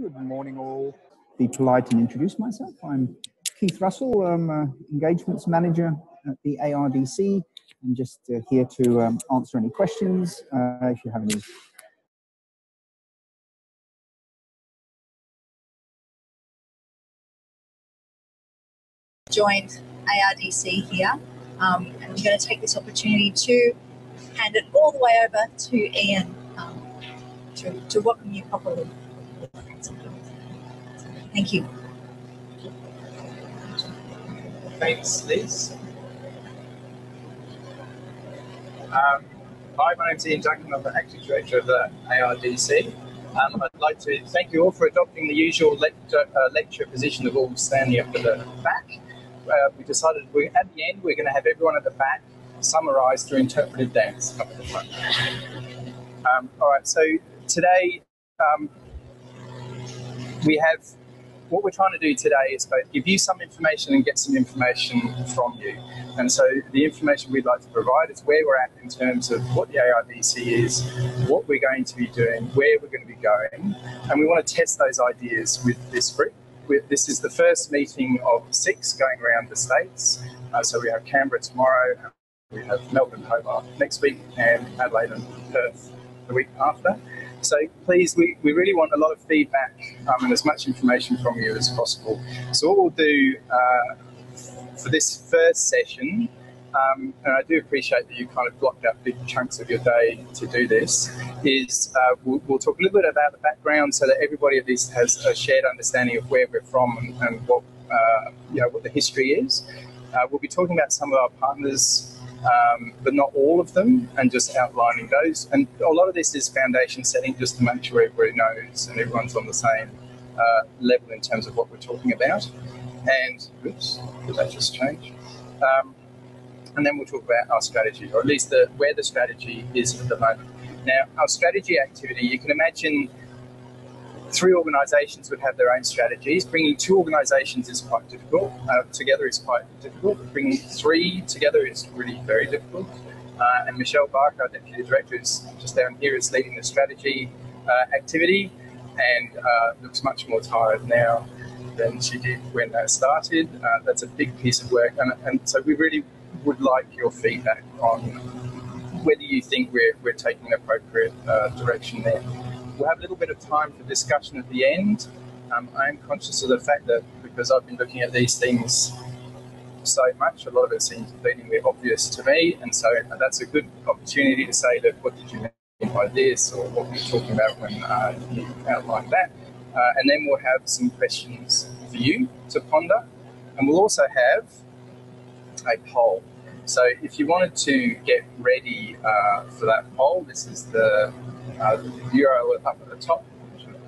Good morning all. Be polite and introduce myself. I'm Keith Russell. I'm Engagements Manager at the ARDC. I'm just here to answer any questions if you have any. Joined ARDC here and I'm going to take this opportunity to hand it all the way over to Ian to welcome you properly. Thank you. Thanks, Liz. Hi, my name's Ian Duncan. I'm the Acting Director of the ARDC. I'd like to thank you all for adopting the usual lecture position of all standing up at the back. We decided at the end we're going to have everyone at the back summarise through interpretive dance up at the front. All right, so today what we're trying to do today is both give you some information and get some information from you. And so the information we'd like to provide is where we're at in terms of what the ARDC is, what we're going to be doing, where we're going to be going, and we want to test those ideas with this group. This is the first meeting of 6 going around the states. So we have Canberra tomorrow, we have Melbourne, Hobart next week, and Adelaide and Perth the week after. So please, we really want a lot of feedback and as much information from you as possible. So what we'll do for this first session, and I do appreciate that you kind of blocked out big chunks of your day to do this, is we'll talk a little bit about the background so that everybody at least has a shared understanding of where we're from and what, you know, what the history is. We'll be talking about some of our partners, but not all of them, and just outlining those. And a lot of this is foundation setting, just to make sure everybody knows and everyone's on the same level in terms of what we're talking about. And, oops, did that just change? And then we'll talk about our strategy, or at least where the strategy is at the moment. Now, our strategy activity, you can imagine 3 organisations would have their own strategies. Bringing 2 organisations is quite difficult. Together is quite difficult. Bringing 3 together is really very difficult. And Michelle Barker, our Deputy Director, is just down here, is leading the strategy activity, and looks much more tired now than she did when that started. That's a big piece of work. And so we really would like your feedback on whether you think we're taking the appropriate direction there. We'll have a little bit of time for discussion at the end. I am conscious of the fact that because I've been looking at these things so much, a lot of it seems bleedingly obvious to me, and so that's a good opportunity to say, look, what did you mean by this, or what were you talking about when you outlined that? And then we'll have some questions for you to ponder, and we'll also have a poll. So if you wanted to get ready for that poll, this is the URL up at the top,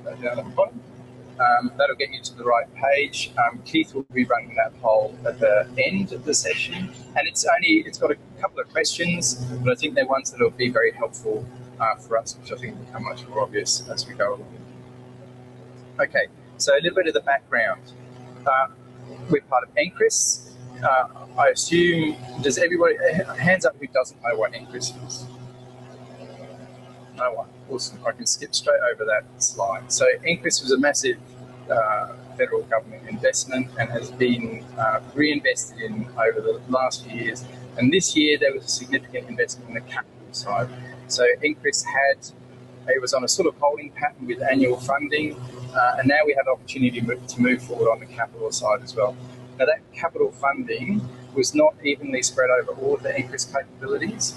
down at the bottom. That'll get you to the right page. Keith will be running that poll at the end of the session, and it's got a couple of questions, but I think they're ones that will be very helpful for us, which I think will become much more obvious as we go along. Okay, so a little bit of the background. We're part of NCRIS. I assume, does everybody, hands up who doesn't know what NCRIS is? No one. Awesome. I can skip straight over that slide. So NCRIS was a massive federal government investment and has been reinvested in over the last few years. And this year there was a significant investment in the capital side. So NCRIS it was on a sort of holding pattern with annual funding, and now we have the opportunity to move forward on the capital side as well. Now that capital funding was not evenly spread over all of the NCRIS capabilities.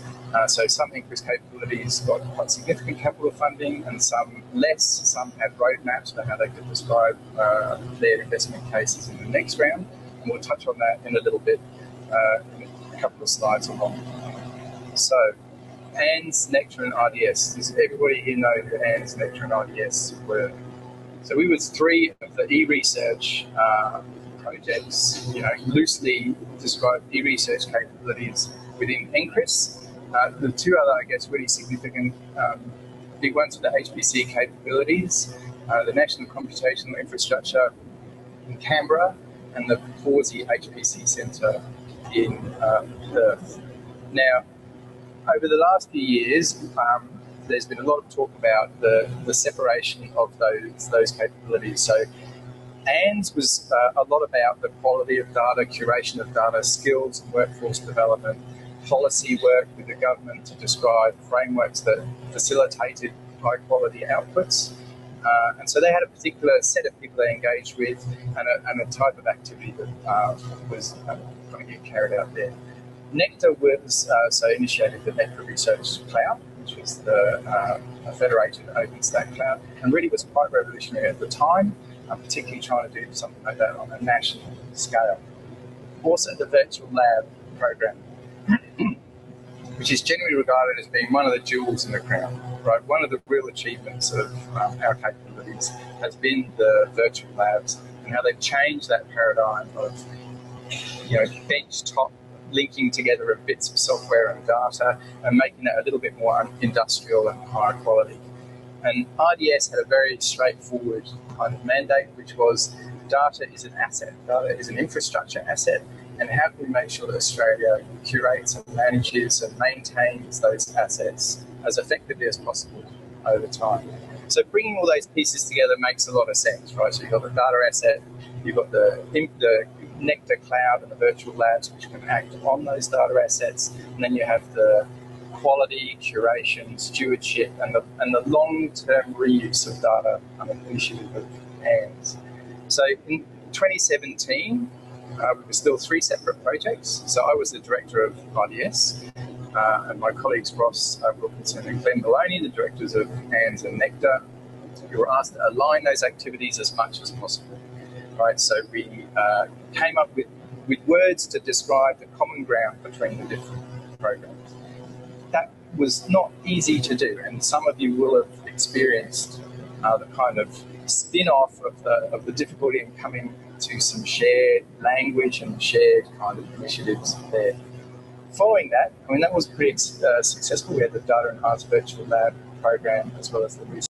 So some NCRIS capabilities got quite significant capital funding and some less. Some had roadmaps for how they could describe their investment cases in the next round. And we'll touch on that in a little bit, in a couple of slides along. So ANDS, Nectar and RDS. Does everybody here know who ANDS, Nectar and RDS were? So we was 3 of the e-research projects, you know, loosely described e-research capabilities within NCRIS. The 2 other, I guess, really significant big ones are the HPC capabilities, the National Computational Infrastructure in Canberra, and the Pawsey HPC Centre in Perth. Now, over the last few years, there's been a lot of talk about the separation of those capabilities. So ANDS was a lot about the quality of data, curation of data, skills and workforce development, policy work with the government to describe frameworks that facilitated high quality outputs. And so they had a particular set of people they engaged with and a type of activity that was going to get carried out there. Nectar was so initiated the Nectar Research Cloud, which was the federated OpenStack cloud, and really was quite revolutionary at the time, particularly trying to do something like that on a national scale. Also the Virtual Lab program, which is generally regarded as being one of the jewels in the crown. Right, one of the real achievements of our capabilities has been the virtual labs and how they've changed that paradigm of, you know, benchtop linking together of bits of software and data and making that a little bit more industrial and higher quality. And RDS had a very straightforward kind of mandate, which was data is an asset, data is an infrastructure asset, and how can we make sure that Australia curates and manages and maintains those assets as effectively as possible over time. So bringing all those pieces together makes a lot of sense, right? So you've got the data asset, you've got the Nectar Cloud and the virtual labs which can act on those data assets, and then you have the quality, curation, stewardship, and the long-term reuse of data initiative of ANDS. So in 2017, we were still three separate projects. So I was the director of RDS, and my colleagues Ross, Wilkinson and Glenn Maloney, the directors of ANDS and Nectar. We were asked to align those activities as much as possible. Right, so we came up with words to describe the common ground between the different programs. That was not easy to do, and some of you will have experienced the kind of spin-off of the difficulty in coming to some shared language and shared kind of initiatives there. Following that, I mean, that was pretty successful. We had the Data Enhanced Virtual Lab program, as well as the research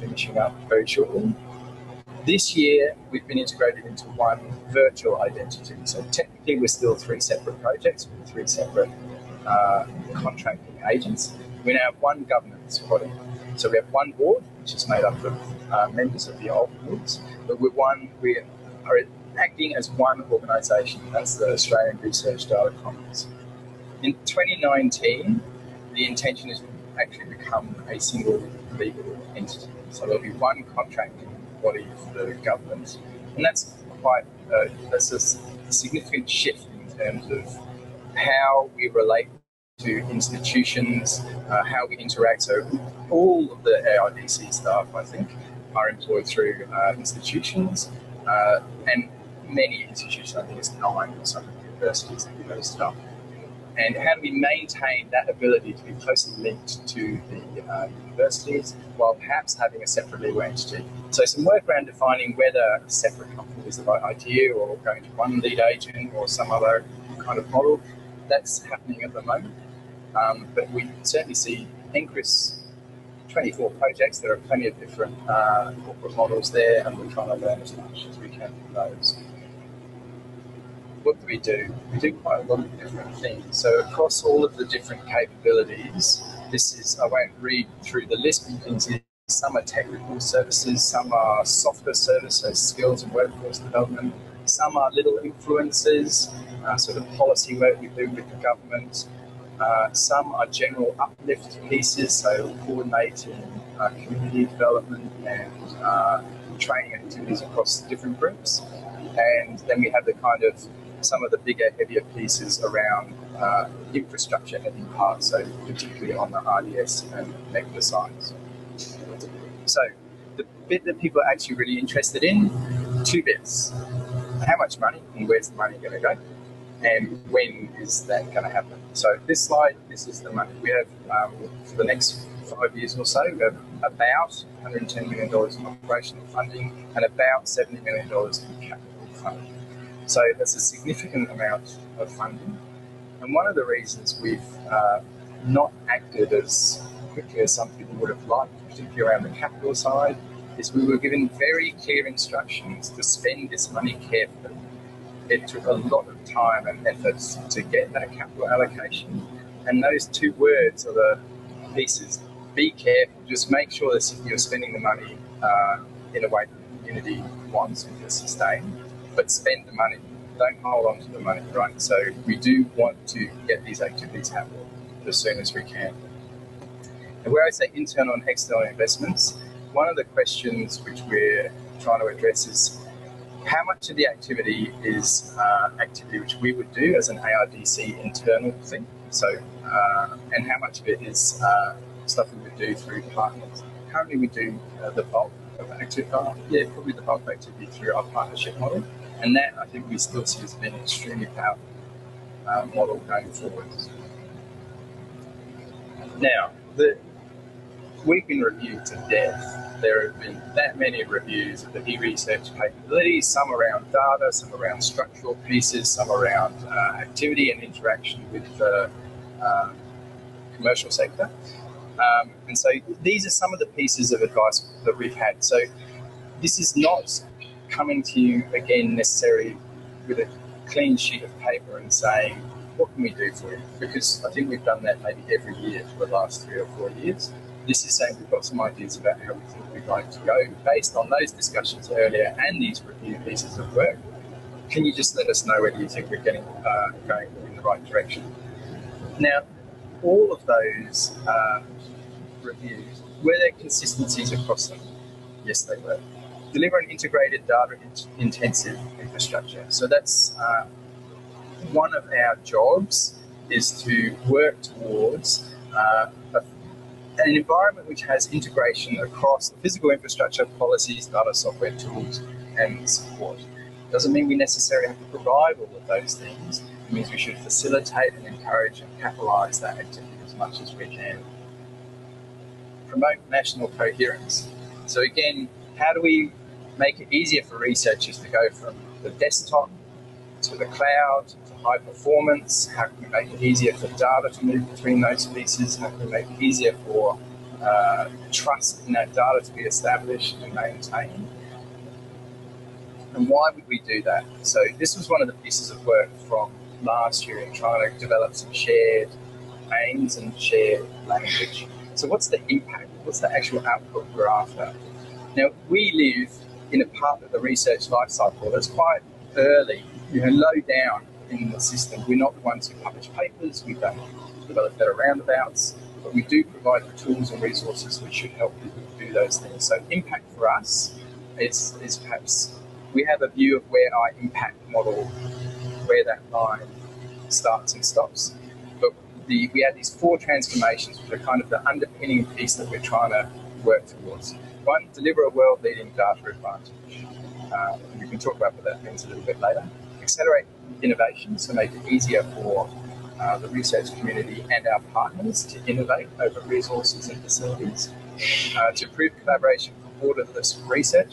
finishing up very shortly. This year, we've been integrated into one virtual identity. So technically, we're still three separate projects with three separate contracting agents. We now have one governance body. So we have one board, which is made up of members of the old boards, but we are acting as one organisation. That's the Australian Research Data Commons. In 2019, the intention is to actually become a single legal entity. So there'll be one contracting body for the government, and that's quite that's a significant shift in terms of how we relate to institutions, how we interact. So all of the ARDC staff, I think, are employed through institutions, and many institutions, I think it's 9 or something, universities that give those staff. And how do we maintain that ability to be closely linked to the universities while perhaps having a separate legal entity? So some work around defining whether separate companies are like ITU or going to one lead agent or some other kind of model, that's happening at the moment. But we certainly see NCRIS 24 projects. There are plenty of different corporate models there, and we're trying to learn as much as we can from those. What do we do? We do quite a lot of different things. So across all of the different capabilities, this is, I won't read through the list, but you can see some are technical services, some are software services, skills and workforce development, some are little influences, sort of policy work we do with the government. Some are general uplift pieces, so coordinating community development and training activities across different groups. And then we have the kind of some of the bigger, heavier pieces around infrastructure heavy parts, so particularly on the RDS and Nectar sides. So the bit that people are actually really interested in, two bits: how much money and where's the money going to go, and when is that going to happen. So this slide, this is the money. We have, for the next 5 years or so, we have about $110 million in operational funding and about $70 million in capital funding. So that's a significant amount of funding. And one of the reasons we've not acted as quickly as some people would have liked, particularly around the capital side, is we were given very clear instructions to spend this money carefully. it took a lot of time and efforts to get that capital allocation. And those two words are the pieces. Be careful, just make sure that you're spending the money in a way that the community wants and can sustain, but spend the money. Don't hold on to the money, right? So we do want to get these activities happening as soon as we can. And where I say internal and external investments, one of the questions which we're trying to address is how much of the activity is activity which we would do as an ARDC internal thing, so and how much of it is stuff we would do through partners. Currently we do the bulk of activity, probably the bulk of activity through our partnership model, and that I think we still see as being an extremely powerful model going forward. Now, we've been reviewed to death. There have been that many reviews of the e-research capabilities, some around data, some around structural pieces, some around activity and interaction with the commercial sector. And so these are some of the pieces of advice that we've had. So this is not coming to you, again, necessarily with a clean sheet of paper and saying, what can we do for you? Because I think we've done that maybe every year for the last 3 or 4 years. This is saying we've got some ideas about how we think we'd like to go. Based on those discussions earlier and these review pieces of work, can you just let us know whether you think we're getting going in the right direction? Now, all of those reviews, were there consistencies across them? Yes, they were. Deliver an integrated data-intensive infrastructure. So that's one of our jobs, is to work towards an environment which has integration across the physical infrastructure, policies, data, software, tools, and support. Doesn't mean we necessarily have to provide all of those things. It means we should facilitate and encourage and capitalise that activity as much as we can. Promote national coherence. So again, how do we make it easier for researchers to go from the desktop to the cloud, to high performance? How can we make it easier for data to move between those pieces? How can we make it easier for trust in that data to be established and maintained? And why would we do that? So this was one of the pieces of work from last year in trying to develop some shared aims and shared language. So what's the impact? What's the actual output we're after? Now, we live in a part of the research lifecycle that's quite early, low down in the system. We're not the ones who publish papers, we don't develop better roundabouts, but we do provide the tools and resources which should help people do those things. So impact for us is perhaps, we have a view of where our impact model, where that line starts and stops. But we have these four transformations which are kind of the underpinning piece that we're trying to work towards. One, deliver a world-leading data advantage. We can talk about what that means a little bit later. Accelerate innovation, so make it easier for the research community and our partners to innovate over resources and facilities. To improve collaboration for borderless research.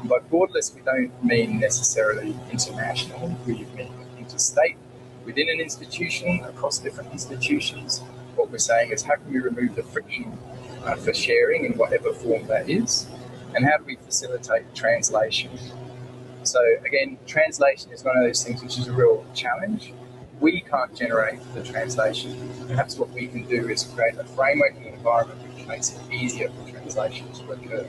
And by borderless, we don't mean necessarily international. We mean interstate, within an institution, across different institutions. What we're saying is, how can we remove the friction for sharing in whatever form that is, and how do we facilitate translation? So again, translation is one of those things which is a real challenge. We can't generate the translation. Perhaps what we can do is create a framework and environment which makes it easier for translation to occur.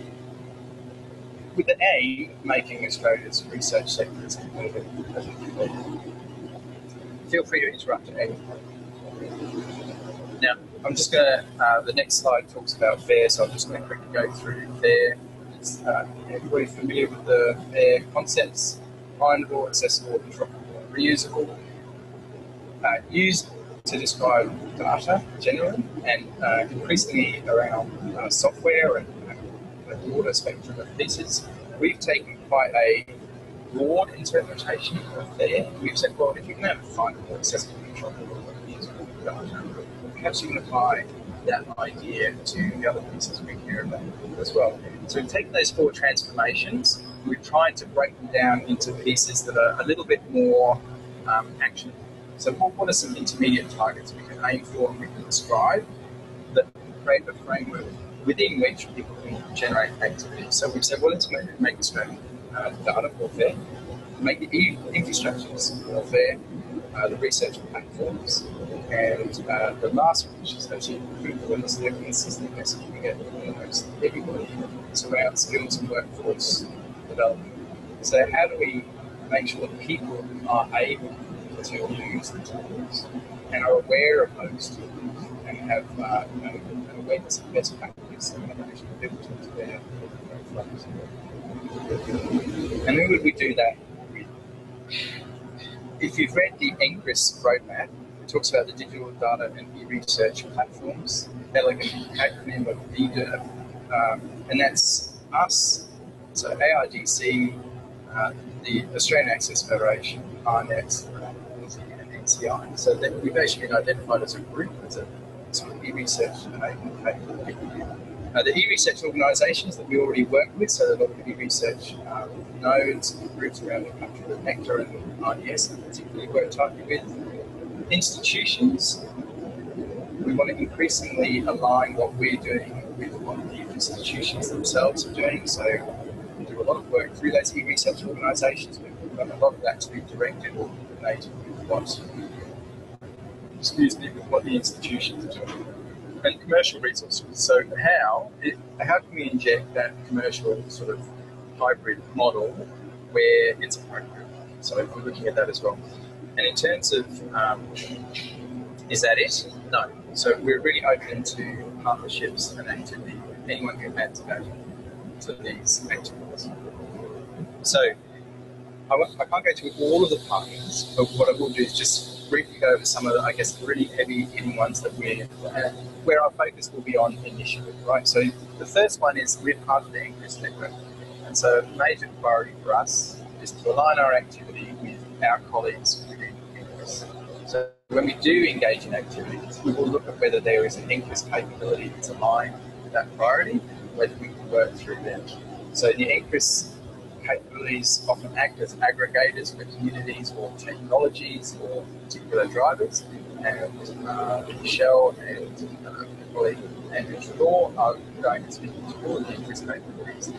With the aim of making Australia's research sector as competitive as it can be. Feel free to interrupt at any point. Now, I'm just going to, the next slide talks about FAIR, so I'm just going to quickly go through FAIR. Everybody familiar with the FAIR concepts? Findable, accessible, interoperable, and reusable. Used to describe data generally, and increasingly around software and a broader spectrum of pieces. We've taken quite a broad interpretation of FAIR. We've said, well, if you can have findable, accessible, interoperable, and reusable data, perhaps you can apply that idea to the other pieces we care about as well. So we've taken those four transformations, we've tried to break them down into pieces that are a little bit more actionable. So what are some intermediate targets we can aim for and we can describe that create a framework within which people can generate activity? So we've said, well, let's make Australian data more fair. make the infrastructures of their the research platforms, and the last one, which is actually critical in this, they're consistently executing it almost everybody. It's around skills and workforce development. So how do we make sure that people are able to use the tools and are aware of those tools and have an awareness of best practice and how to actually build into their flows? And then would we do that? If you've read the NCRIS roadmap, it talks about the digital data and e-research platforms, elegant acronym of EDIR, and that's us, so ARDC, the Australian Access Federation, AARNet, and NCI. So that we've actually been identified as a group, as a sort of e-research platform. The e-research organisations that we already work with, so a lot of the e-research nodes and groups around the country, the Nectar and RDS that particularly work tightly with. Institutions, we want to increasingly align what we're doing with what the institutions themselves are doing, so we do a lot of work through those e-research organisations, but we've done a lot of that to be directed or coordinated with what the institutions are doing. And commercial resources. So how can we inject that commercial sort of hybrid model where it's appropriate? So we're looking at that as well. And in terms of, is that it? No. So we're really open to partnerships and activity. Anyone can add to value to these activities. So I can't go through all of the partners, but what I will do is just briefly go over some of the, I guess, the really heavy-hitting ones that we're at, where our focus will be on initiative, right? So the first one is we're part of the NCRIS network. And so a major priority for us is to align our activity with our colleagues within NCRIS. So when we do engage in activities, we will look at whether there is an NCRIS capability that's aligned with that priority, whether we can work through them. So the NCRIS capabilities often act as aggregators for communities or technologies or particular drivers, and Michelle and colleague Andrew Shaw are going to speak to all of the NCRIS capabilities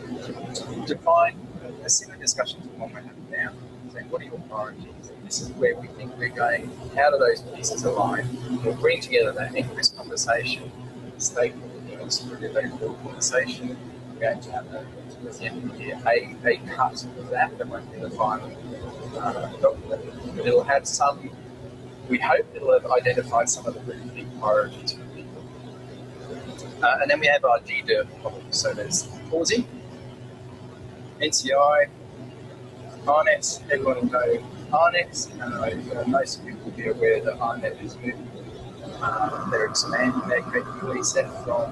to define a similar discussion to the one we're having now, saying what are your priorities, and this is where we think we're going, how do those pieces align, and we'll bring together that NCRIS conversation, stakeholders, really valuable conversation. We're going to have that at the end of the year, a cut of that won't be the final document, but it'll have some, we hope it'll have identified some of the really big priorities for people. And then we have our GDIR model, so there's Pawsey, NCI, ARNet, everyone will know ARNet, and most people will be aware that ARNet is moving. They're expanding their capability set from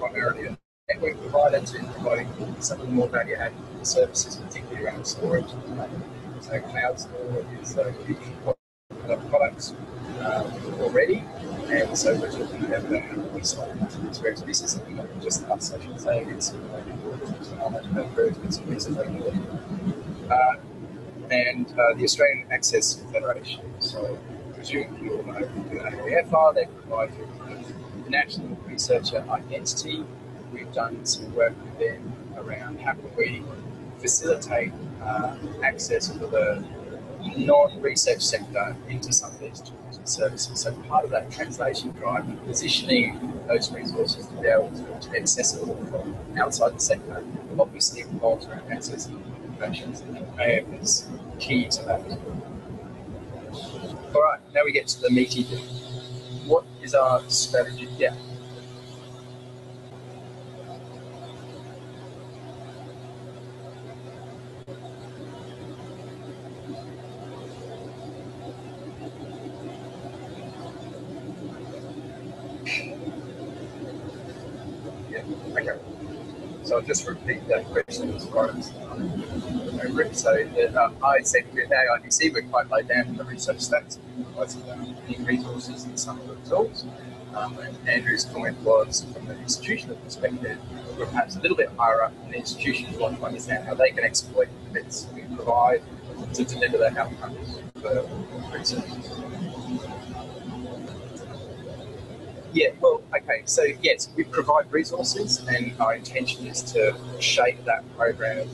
primarily network provider to providing some of the more value-added services, particularly around storage. So cloud storage is a huge products already, and so we're talking about that experience. This is not just us, I should say, it's and the Australian Access Federation. So presumably you all know who the AAF are. They provide the National Researcher Identity. We've done some work with them around how can we facilitate access for the non-research sector into some of these tools and services. So part of that translation drive and positioning those resources to be able to be accessible from outside the sector obviously involves around access and innovations, and AAF is key to that. All right, now we get to the meaty thing. What is our strategy? Yeah. So I'll just repeat that question as far as so that I said with AIDC we're quite low down in the research stats, lots of the resources and some of the results. And Andrew's comment was from an institutional perspective, we're perhaps a little bit higher up in the institutions want to understand how they can exploit the bits we provide to deliver their outcomes for researchers. Yeah, well, okay, so yes, we provide resources and our intention is to shape that program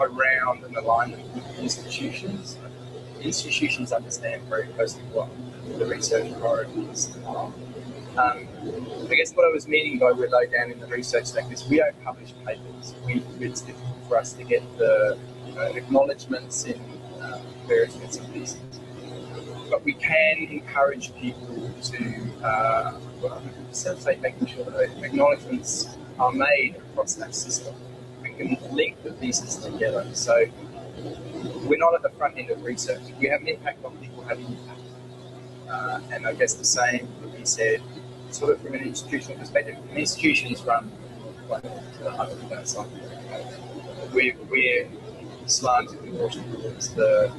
around an alignment with institutions. Institutions understand very closely what the research priorities are. I guess what I was meaning by we're low down in the research sector is we don't publish papers. It's difficult for us to get the acknowledgements in various bits and pieces. But we can encourage people to making sure that acknowledgements are made across that system. We can link the pieces together. So we're not at the front end of research. We have an impact on people having impact. And I guess the same would be said sort of from an institutional perspective. And institutions run like the hundred of that side. We're slanted towards the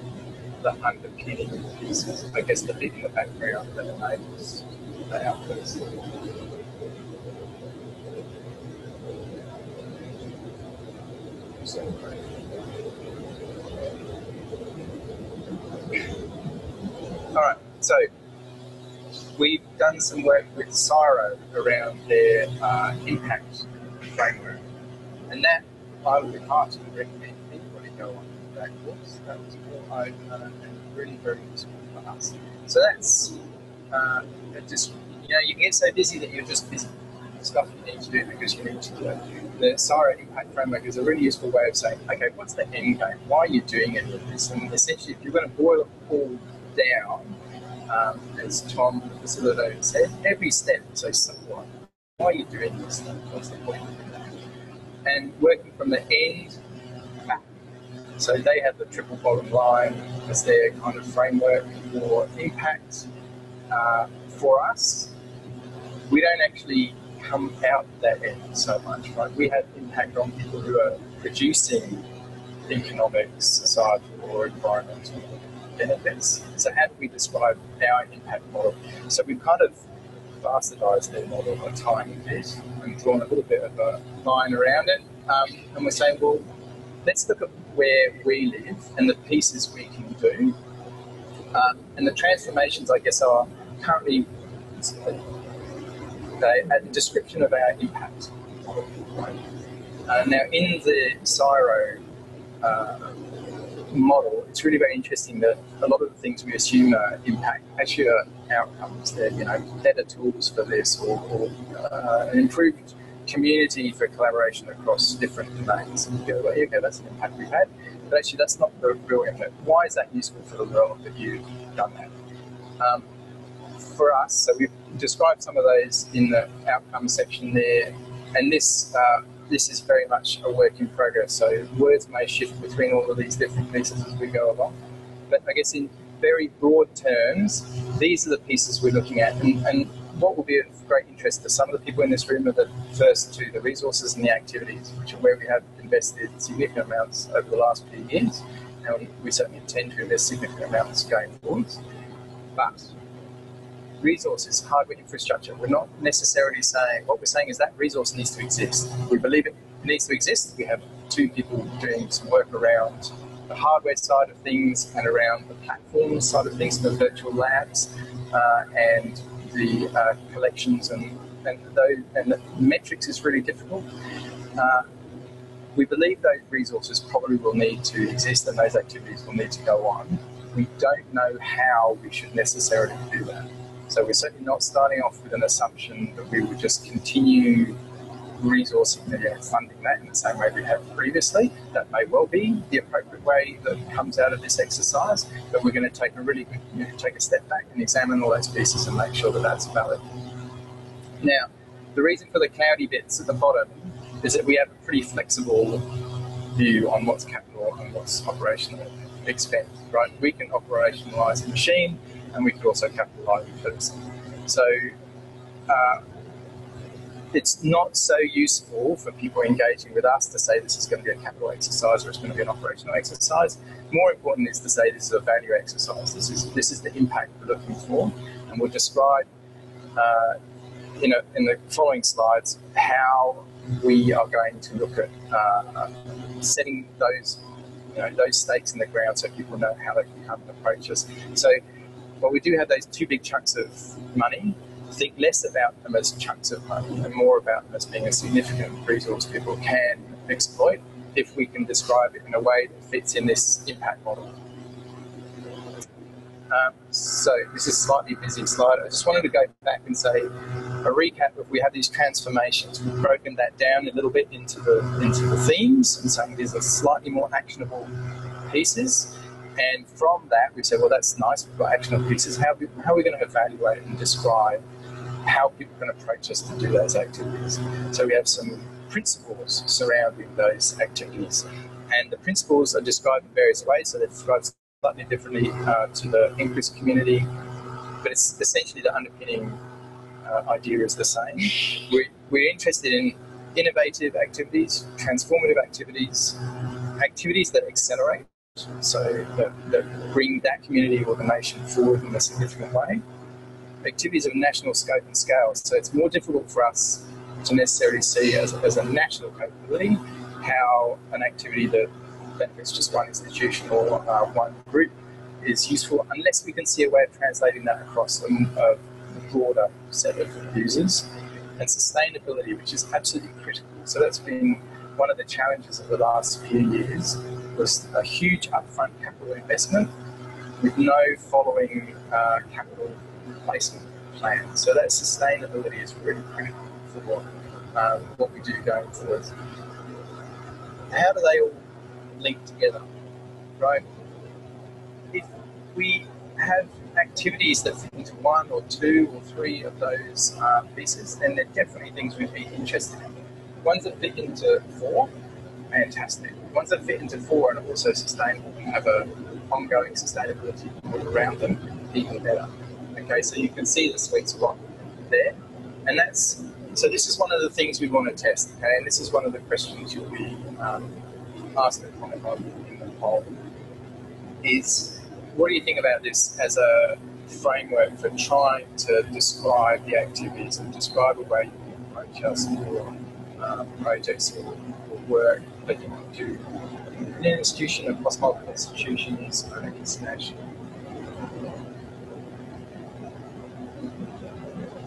underpinning pieces, I guess the bit in the background that enables the outputs. Alright, so we've done some work with CSIRO around their impact framework, and that I would heartily recommend anybody go on that course. That was all open and really very useful for us. So that's just, you can get so busy that you're just busy with stuff you need to do because you need to do it. The CSIRO impact framework is a really useful way of saying, okay, what's the end game? Why are you doing any of this? And essentially, if you're going to boil it all down, as Tom Honeyman said, every step is someone. Why are you doing this? What's the point of that? And working from the end back. So they have the triple bottom line as their kind of framework for impact. For us, we don't actually come out that end so much, right? We have impact on people who are producing economic, societal, or environmental benefits. So how do we describe our impact model? So we've kind of bastardised their model a tiny bit and drawn a little bit of a line around it. And we're saying, well, let's look at where we live and the pieces we can do. And the transformations, I guess, are currently at the description of our impact model. Now, in the CSIRO model, it's really very interesting that a lot of the things we assume are impact actually are outcomes. They're better tools for this, or an improved community for collaboration across different domains. And you go, well, okay, that's an impact we've had, but actually that's not the real impact. Why is that useful for the world that you've done that? For us, so we've described some of those in the outcomes section there, and this is very much a work in progress, so words may shift between all of these different pieces as we go along. But I guess in very broad terms, these are the pieces we're looking at, and what will be of great interest to some of the people in this room are the first two, the resources and the activities, which are where we have invested significant amounts over the last few years, and we certainly intend to invest significant amounts going forwards. But resources, hardware infrastructure, we're not necessarily saying, what we're saying is that resource needs to exist. We believe it needs to exist. We have two people doing some work around the hardware side of things and around the platform side of things, the virtual labs and the collections and the metrics is really difficult. We believe those resources probably will need to exist and those activities will need to go on. We don't know how we should necessarily do that. So we're certainly not starting off with an assumption that we would just continue resourcing and funding that in the same way we have previously. That may well be the appropriate way that comes out of this exercise, but we're going to take a really good, take a step back and examine all those pieces and make sure that that's valid. Now, the reason for the cloudy bits at the bottom is that we have a pretty flexible view on what's capital and what's operational expense, right? We can operationalize the machine, and we could also capitalise it first. So it's not so useful for people engaging with us to say this is going to be a capital exercise or it's going to be an operational exercise. More important is to say this is a value exercise. This is the impact we're looking for, and we'll describe in the following slides how we are going to look at setting those stakes in the ground so people know how they can come and approach us. So, well, we do have those two big chunks of money. Think less about them as chunks of money and more about them as being a significant resource people can exploit if we can describe it in a way that fits in this impact model. So this is a slightly busy slide. I just wanted to go back and say a recap of we have these transformations. We've broken that down a little bit into the themes and saying these are slightly more actionable pieces. And from that we said, well, that's nice, we've got actionable pieces. How are we going to evaluate and describe how people can approach us to do those activities? So we have some principles surrounding those activities. And the principles are described in various ways, so they're described slightly differently to the NCRIS community, but it's essentially the underpinning idea is the same. We're interested in innovative activities, transformative activities, activities that accelerate, so that bring that community or the nation forward in a significant way. Activities of national scope and scale, so it's more difficult for us to necessarily see as a national capability how an activity that benefits just one institution or one group is useful, unless we can see a way of translating that across a broader set of users. And sustainability, which is absolutely critical. So that's been one of the challenges of the last few years, was a huge upfront capital investment with no following capital replacement plan. So that sustainability is really critical for what we do going forward. How do they all linked together, right? If we have activities that fit into one or two or three of those pieces, then they're definitely things we'd be interested in. Ones that fit into four, fantastic. Ones that fit into four and are also sustainable and have an ongoing sustainability around them, even better. Okay, so you can see the sweet spot there. And that's, so this is one of the things we want to test, okay? And this is one of the questions you'll be asked at comment in the poll, is what do you think about this as a framework for trying to describe the activities and describe a way you can approach us for projects or work that you want to do in an institution across multiple institutions and an international.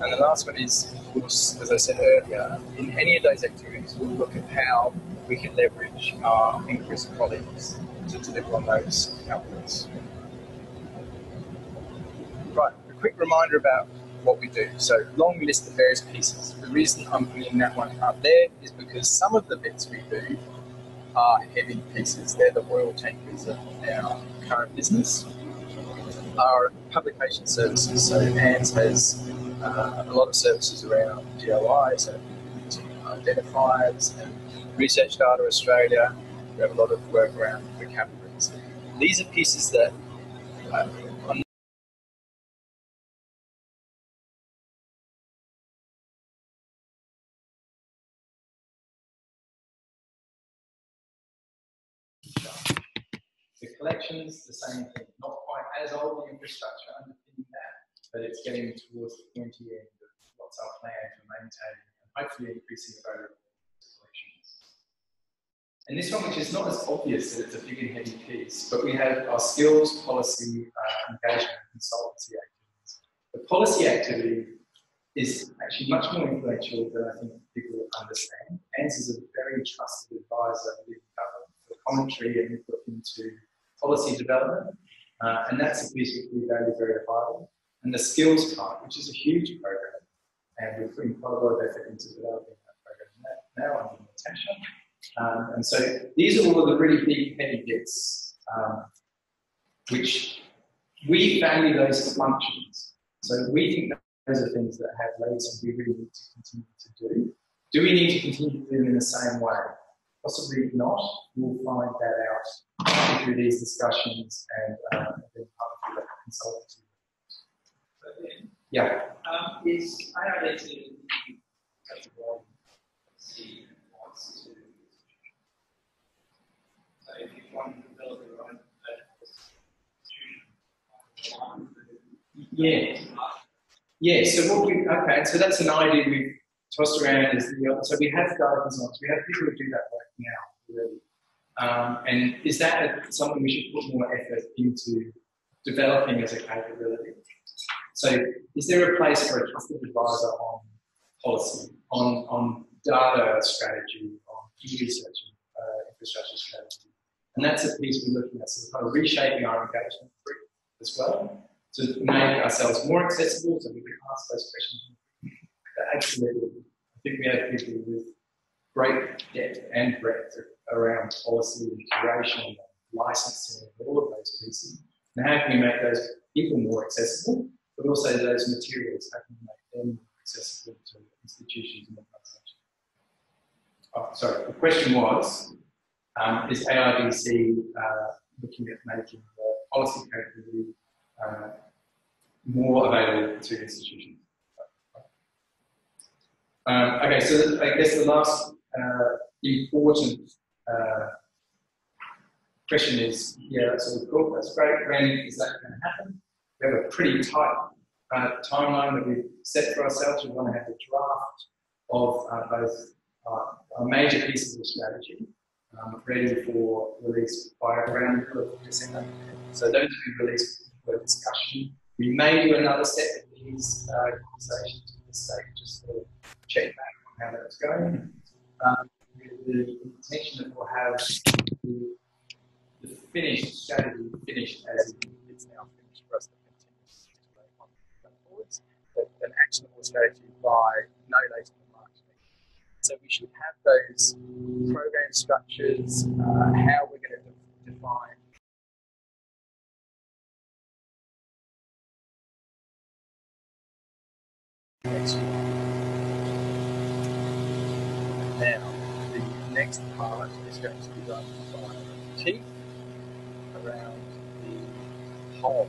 And the last one is, of course, as I said earlier, in any of those activities, we'll look at how we can leverage our NCRIS colleagues to deliver on those outputs. Right, a quick reminder about what we do. So, long list of various pieces. The reason I'm putting that one up there is because some of the bits we do are heavy pieces. They're the oil tankers of our current business. Our publication services, so ANDS has a lot of services around DOI, so identifiers, and Research Data Australia. We have a lot of work around vocabularies. These are pieces that are the collections, the same thing, not quite as old the infrastructure underpinning that, but it's getting towards the pointy end of what's our plan for maintaining and hopefully increasing the value of those collections. And this one, which is not as obvious that it's a big and heavy piece, but we have our skills, policy, engagement, and consultancy activities. The policy activity is actually much more influential than I think people understand. ANDS is a very trusted advisor for commentary and input into policy development, and that's a piece which we value very highly. And the skills part, which is a huge program, and we're putting quite a lot of effort into developing that program now under Natasha. And so these are all of the really big, heavy bits, which we value those functions. So we think that those are things that have legs and we really need to continue to do. Do we need to continue to do them in the same way? Possibly not. We'll find that out through these discussions and then part of the consultancy. Yeah. Is ARDC as well see wants to? So if you want to develop your own institution, yeah. Yeah. So what we okay. So that's an idea we've tossed around. Is the so we have guidance on. So we have people who do that work now already. And is that something we should put more effort into developing as a capability? So is there a place for a trusted advisor on policy, on data strategy, on e-research infrastructure strategy. And that's a piece we're looking at, so kind of reshaping our engagement group as well, to make ourselves more accessible so we can ask those questions. But absolutely, I think we have people with great depth and breadth around policy and curation and licensing and all of those pieces. And how can we make those people more accessible, but also those materials, how can we make them accessible to institutions and organizations? Oh, sorry, the question was, is ARDC looking at making the policy capability more available to institutions? Okay, so I guess the last important question is, yeah, that's all cool, that's great, when is that going to happen? We have a pretty tight timeline that we've set for ourselves. We want to have a draft of both our major pieces of strategy ready for release by around December. So those will be released for discussion. We may do another set of these conversations with the state just to check back on how that's going. With the intention that we'll have the finished strategy finished as it's now finished for us to continue to make on going forwards, but an actionable strategy by no later than March. So we should have those program structures, how we're going to define. Now, the next part is going to be done by Keith around the whole.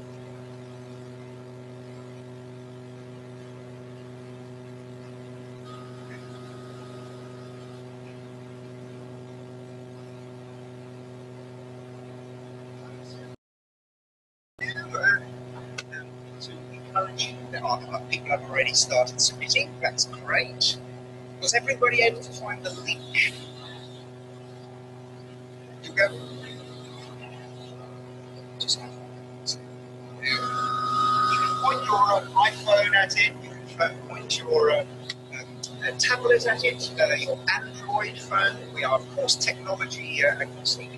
I've people have already started submitting, that's great. Was everybody able to find the link? You go. Just have it. You can point your iPhone at it, you can point your tablet at it, your Android phone. We are, of course, technology agnostic.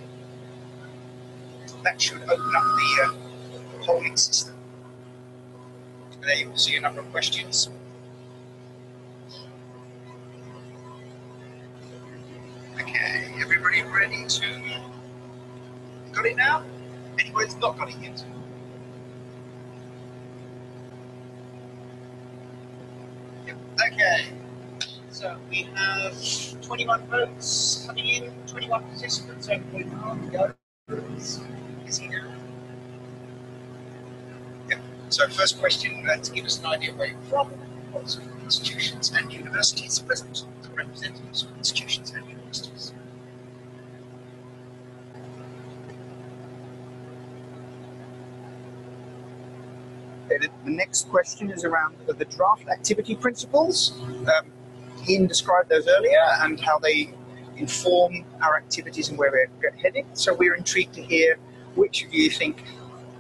That should open up the polling system. There you will see a number of questions. Okay, everybody ready to... Got it now? Anybody's not got it yet? Yep. Okay, so we have 21 votes coming in, 21 participants, so we can't go. Is he now? So first question, to give us an idea where you're from, what sort of institutions and universities, present the representatives of institutions and universities. Okay, the next question is around the draft activity principles. Ian described those earlier and how they inform our activities and where we're heading. So we're intrigued to hear which of you think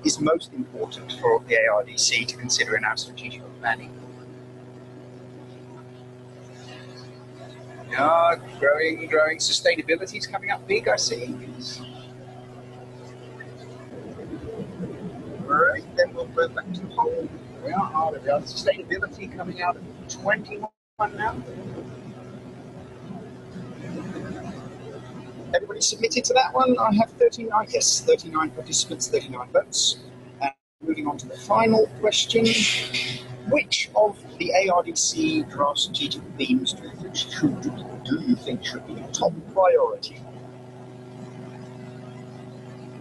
is most important for the ARDC to consider in our strategic planning. Yeah, growing sustainability is coming up big, I see. Right, then we'll go back to the whole. We are hard about sustainability coming out at 21 now. Everybody submitted to that one. I have 39, yes, 39 participants, 39 votes. And moving on to the final question. Which of the ARDC draft strategic themes do you think should be top priority?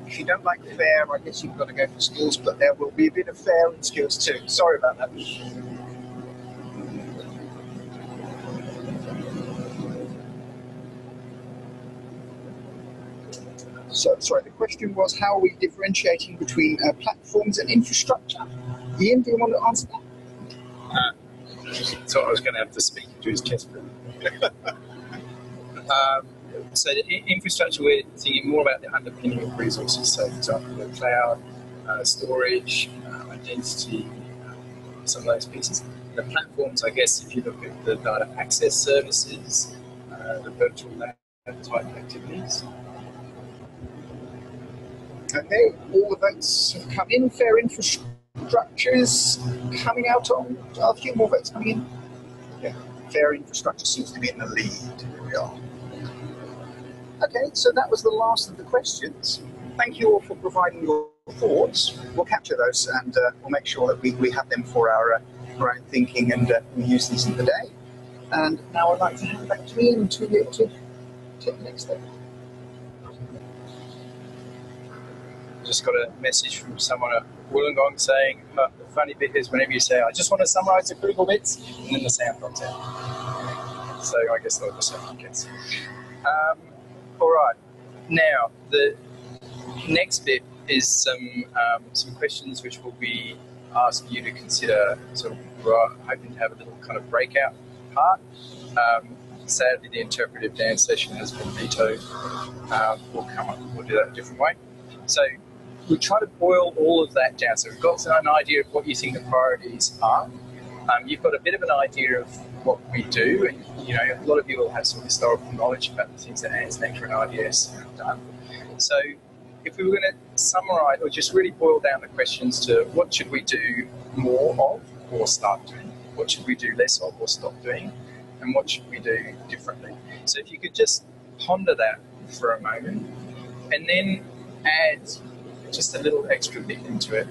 If you don't like FAIR, I guess you've got to go for skills, but there will be a bit of FAIR and skills too. Sorry about that. So, sorry, the question was, how are we differentiating between platforms and infrastructure? Ian, do you want to answer that? So I was going to have to speak to his chest. So the infrastructure, we're thinking more about the underpinning of resources. So for example, the cloud, storage, identity, some of those pieces. The platforms, I guess, if you look at the data access services, the virtual lab type activities. that there, all of that's come in, FAIR infrastructures coming out, a few more of that's coming in. Yeah, FAIR infrastructure seems to be in the lead. There we are. Okay, so that was the last of the questions. Thank you all for providing your thoughts. We'll capture those and we'll make sure that we have them for our own thinking, and we use these in the day. And now I'd like to hand back to Ian to take the next step. Just got a message from someone at Wollongong saying, the funny bit is whenever you say, I just want to summarise the critical bits, and then the sound comes out. So I guess they'll just have to guess. All right, now the next bit is some questions which will be asked for you to consider. So we're hoping to have a little kind of breakout part. Sadly, the interpretive dance session has been vetoed. We'll come up, we'll do that a different way. So we try to boil all of that down. So we've got an idea of what you think the priorities are. You've got a bit of an idea of what we do, and you know a lot of you will have some historical knowledge about the things that ANDS, Nectar, and RDS have done. So if we were going to summarise or just really boil down the questions to what should we do more of or start doing, what should we do less of or stop doing, and what should we do differently. So if you could just ponder that for a moment, and then add just a little extra bit into it.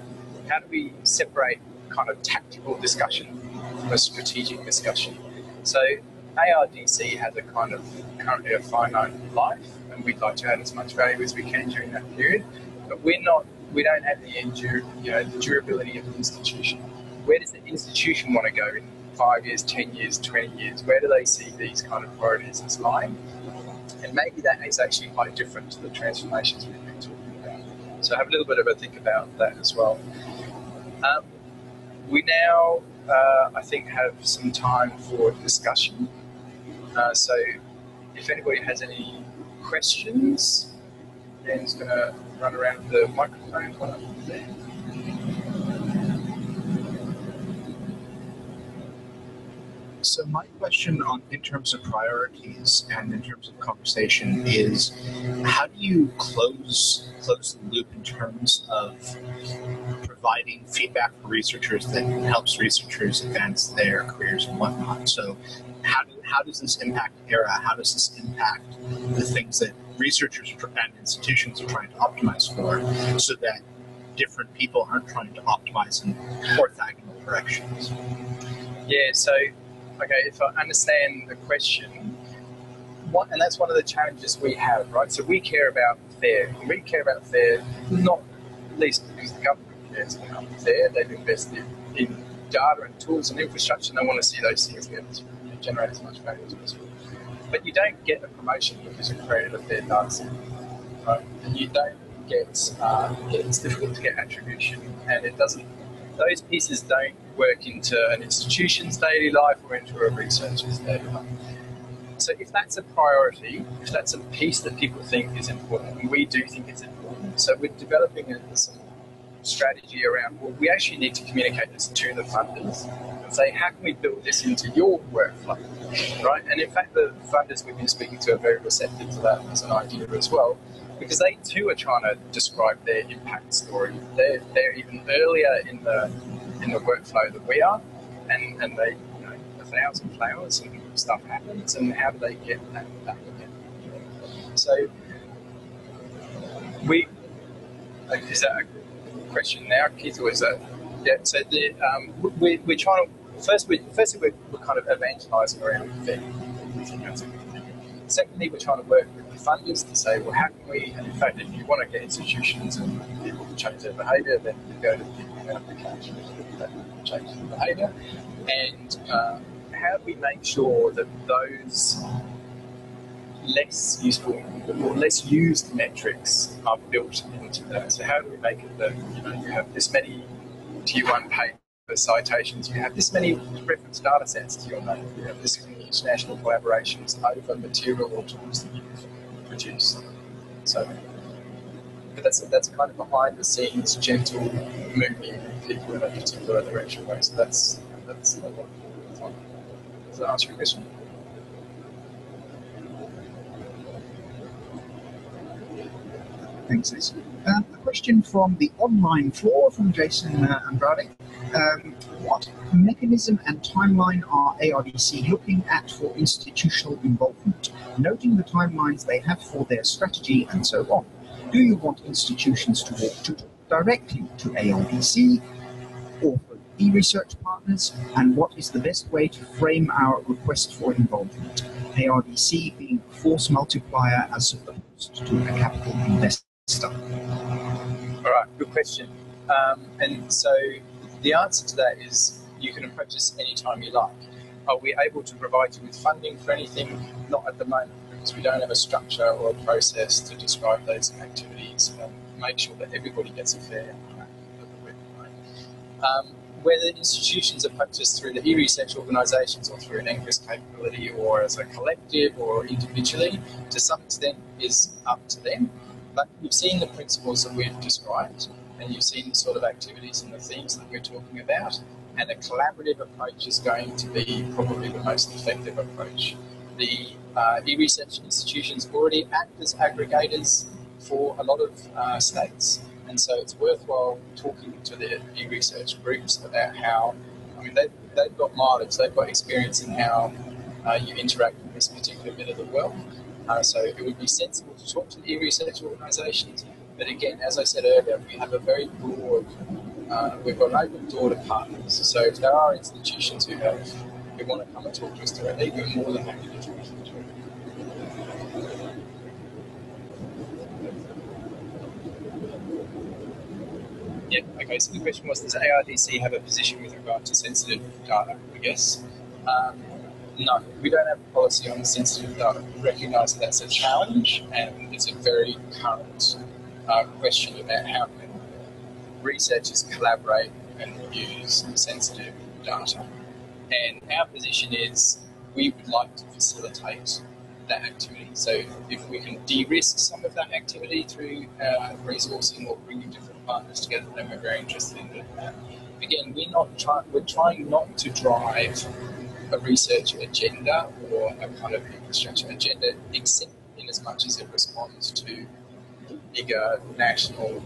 How do we separate kind of tactical discussion from a strategic discussion? So ARDC has a kind of currently a finite life, and we'd like to add as much value as we can during that period. But we don't have the the durability of the institution. Where does the institution want to go in 5 years, 10 years, 20 years? Where do they see these kind of priorities as lying? And maybe that is actually quite different to the transformations we've been talking about. So have a little bit of a think about that as well. We now, I think, have some time for discussion. So if anybody has any questions, Dan's going to run around the microphone. One up there. So my question on in terms of priorities and in terms of conversation is, how do you close the loop in terms of providing feedback for researchers that helps researchers advance their careers and whatnot? So how does this impact ERA? How does this impact the things that researchers and institutions are trying to optimize for, so that different people aren't trying to optimize in orthogonal directions? Yeah, so okay, if I understand the question, and that's one of the challenges we have, right? So we care about FAIR. We care about FAIR not least because the government cares about FAIR. They've invested in data and tools and infrastructure, and they want to see those things generate as much value as possible. But you don't get a promotion because you created a FAIR data set, right? And you don't get, it's difficult to get attribution, and it doesn't, those pieces don't work into an institution's daily life or into a researcher's daily life. So if that's a priority, if that's a piece that people think is important, and we do think it's important, so we're developing some strategy around, well, we actually need to communicate this to the funders and say, how can we build this into your workflow, right? And in fact, the funders we've been speaking to are very receptive to that as an idea as well, because they too are trying to describe their impact story. They're even earlier in the workflow that we are, and they, you know, a thousand flowers and stuff happens, and how do they get that back again? So is that a question now, Keith, or is that, yeah, so the, we're trying to, firstly we're kind of evangelising around FAIR. Secondly, we're trying to work with the funders to say, well, how can we, and in fact, if you want to get institutions and people to change their behaviour, then you go to the people who have the application that change their behaviour. And how do we make sure that those less useful or less used metrics are built into that? So how do we make it that, you know, you have this many tier one paper citations, you have this many reference data sets to your name, you have this many international collaborations over material or tools that you produce. So but that's kind of behind the scenes, gentle moving people in a particular direction way. So that's a lot of time. Does that answer your question? Thanks, Liz. A question from the online floor from Jason Andrade. What mechanism and timeline are ARDC looking at for institutional involvement, noting the timelines they have for their strategy and so on? Do you want institutions to talk directly to ARDC or e-research partners, and what is the best way to frame our request for involvement, ARDC being a force multiplier as opposed to a capital investor? All right, good question. And so the answer to that is you can approach us anytime you like. Are we able to provide you with funding for anything? Not at the moment, because we don't have a structure or a process to describe those activities and make sure that everybody gets a fair amount. Whether institutions are purchased through the e-research organisations or through an NCRIS capability or as a collective or individually, to some extent is up to them. But you've seen the principles that we've described, and you've seen the sort of activities and the themes that we're talking about, and a collaborative approach is going to be probably the most effective approach. The e-research institutions already act as aggregators for a lot of states. And so it's worthwhile talking to the e-research groups about how, I mean, they've got mileage, they've got experience in how you interact with this particular bit of the world. So it would be sensible to talk to the e-research organisations. But again, as I said earlier, we have a very broad, we've got an open door to partners. So if there are institutions who want to come and talk to us directly, we're more than happy to talk to them. Yeah, okay, so the question was, does ARDC have a position with regard to sensitive data, I guess? No, we don't have a policy on sensitive data. We recognise that that's a challenge, and it's a very current question about how can researchers collaborate and use sensitive data. And our position is we would like to facilitate that activity. So if we can de-risk some of that activity through resourcing or bringing different partners together, then we're very interested in doing that. Again, we're trying not to drive a research agenda or a kind of infrastructure agenda, except in as much as it responds to bigger national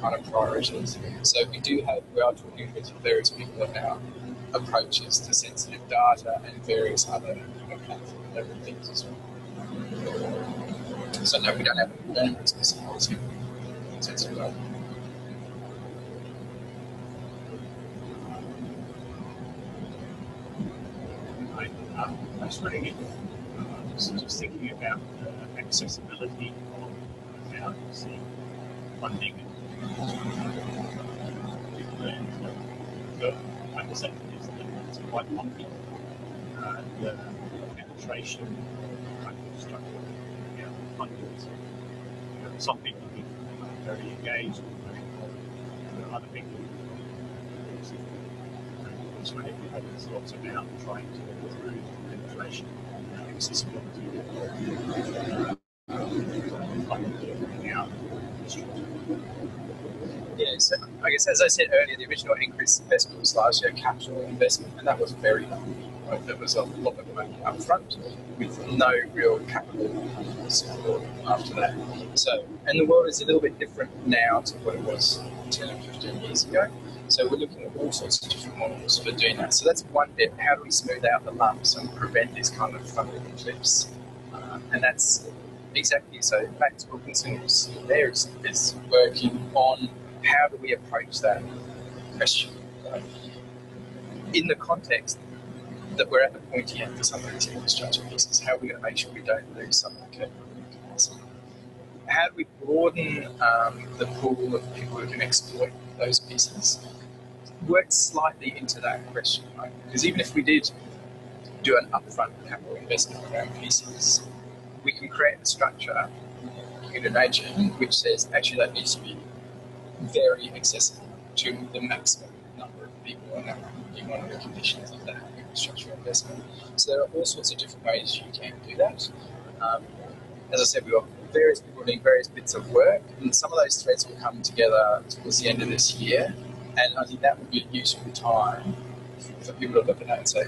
kind of priorities. So we are talking with various people about approaches to sensitive data and various other kind of platform level things as well. So no, we don't have a business policy on sensitive data. I was wondering if just thinking about the accessibility of how you see funding and I guess that is that it's quite lumpy. The penetration kind of structure of funding. So, some people are very engaged and very involved, other people if you had these thoughts about trying to improve penetration and accessibility of funding out. Yeah, so I guess as I said earlier, the original NCRIS investment was largely a capital investment, and that was very lumpy, right? There was a lot of money up front with no real capital support after that. So, and the world is a little bit different now to what it was 10 or 15 years ago. So we're looking at all sorts of different models for doing that. So that's one bit, how do we smooth out the lumps and prevent these kind of funding cliffs? And that's exactly, so Max Wilkinson there is working on how do we approach that question. In the context that we're at the pointy end for some of these infrastructure pieces, how are we going to make sure we don't lose some of the capability capacity? How do we broaden the pool of people who can exploit those pieces? Worked slightly into that question, right? Because even if we did do an upfront capital investment around pieces, we can create a structure you can imagine which says actually that needs to be very accessible to the maximum number of people, and that would be one of the conditions of that infrastructure investment. So there are all sorts of different ways you can do that. As I said, we've got various people doing various bits of work, and some of those threads will come together towards the end of this year. And I think that would be a useful time for people to look at that and say,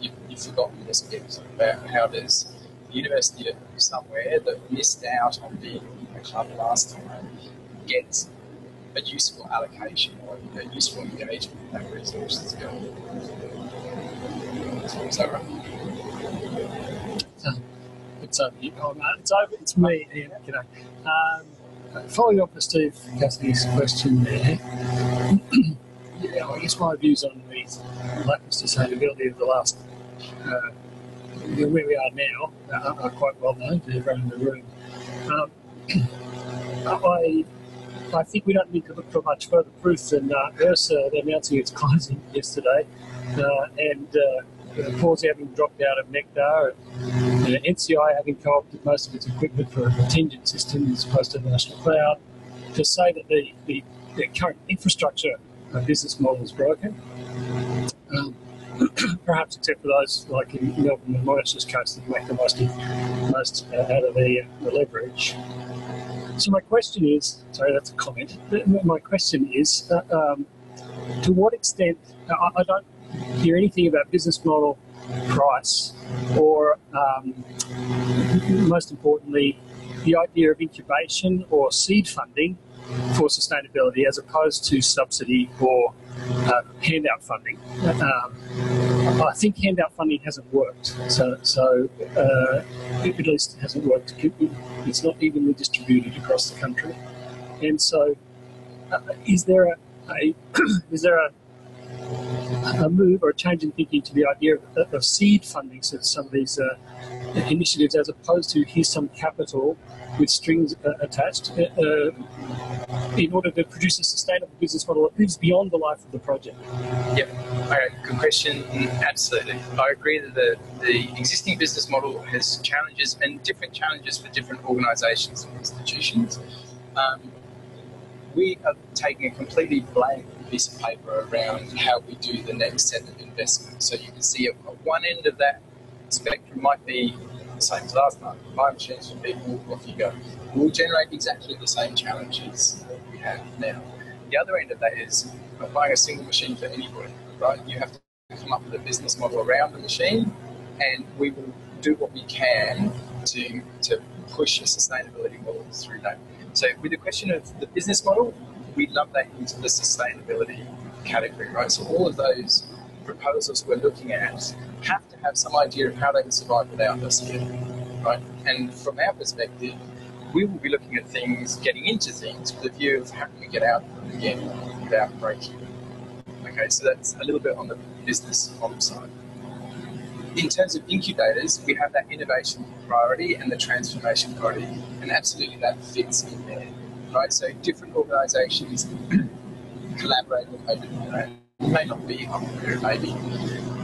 you've forgotten this bit about how there's a university somewhere that missed out on being the club last time gets a useful allocation or a useful engagement with that resource that's going on. Is that right? It's over. Oh, no, it's over. It's me, Ian. G'day. Following up with Steve Cassidy's question there, yeah, I guess my views on these lack of sustainability of the last, where we are now, are quite well known to everyone in the room. I think we don't need to look for much further proof than ERSA announcing its closing yesterday, and Pawsey having dropped out of Nectar, and NCI having co-opted most of its equipment for a contingent system as opposed to the national cloud, to say that the current infrastructure business model is broken. Perhaps except for those like in Melbourne and Morris's case that make the most out of the leverage. So my question is, sorry, that's a comment. My question is, to what extent, I don't hear anything about business model, price, or most importantly, the idea of incubation or seed funding for sustainability as opposed to subsidy or handout funding. I think handout funding hasn't worked, so at least it hasn't worked. It's not evenly distributed across the country, and so is there a move or a change in thinking to the idea of seed funding, so some of these initiatives, as opposed to here's some capital with strings attached, in order to produce a sustainable business model that lives beyond the life of the project? Yep. Okay, good question. Absolutely. I agree that the existing business model has challenges, and different challenges for different organisations and institutions. We are taking a completely blank piece of paper around how we do the next set of investment. So you can see at one end of that spectrum might be the same as last month. Buy machines for people, off you go. We'll generate exactly the same challenges that we have now. The other end of that is not buying a single machine for anybody, right? You have to come up with a business model around the machine, and we will do what we can to push a sustainability model through that. So with the question of the business model, we lump that into the sustainability category, right? So all of those proposals we're looking at have to have some idea of how they can survive without us here, right? And from our perspective, we will be looking at things, getting into things, with a view of how can we get out of them again without breaking. Okay, so that's a little bit on the business model side. In terms of incubators, we have that innovation priority and the transformation priority, and absolutely that fits in there, right? So different organisations collaborate with open. It may not be up there, maybe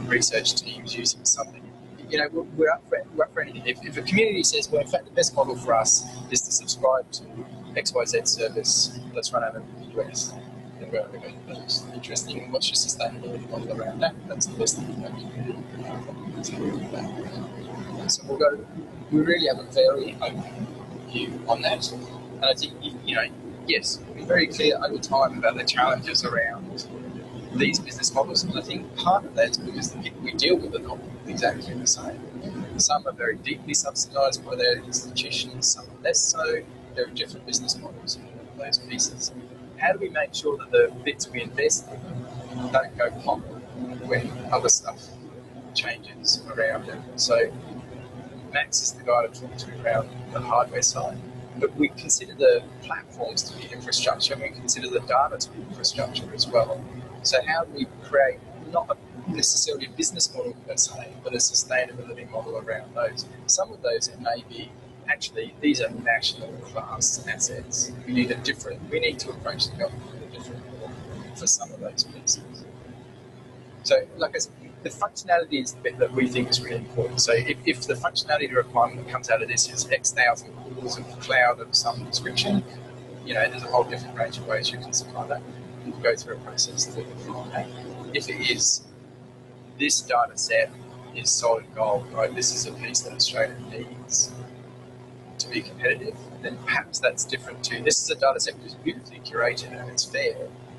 research teams using something. You know, we're up for anything. If a community says, well, in fact, the best model for us is to subscribe to XYZ service, let's run out of the US. Then we're going to that's interesting. What's your sustainability model around that? That's the best thing that we can do. So we'll go, we really have a very open view on that. And I think, you know, yes, we've been very clear over time about the challenges around these business models, and I think part of that is because the people we deal with are not exactly the same. Some are very deeply subsidised by their institutions, some are less so. There are different business models in all of those pieces. How do we make sure that the bits we invest in don't go pop when other stuff changes around it? So Max is the guy I talked to around the hardware side, but we consider the platforms to be infrastructure, and we consider the data to be infrastructure as well. So how do we create not necessarily a business model per se, but a sustainability model around those? Some of those it may be actually these are national class assets. We need to approach the government in a different way for some of those pieces. So like I said, the functionality is the bit that we think is really important. So if the functionality requirement that comes out of this is X thousand calls of cloud of some description, you know, there's a whole different range of ways you can supply that. We'll go through a process to define that. If it is, this data set is solid gold, right? This is a piece that Australia needs to be competitive, then perhaps that's different too. This is a data set that is beautifully curated and it's fair,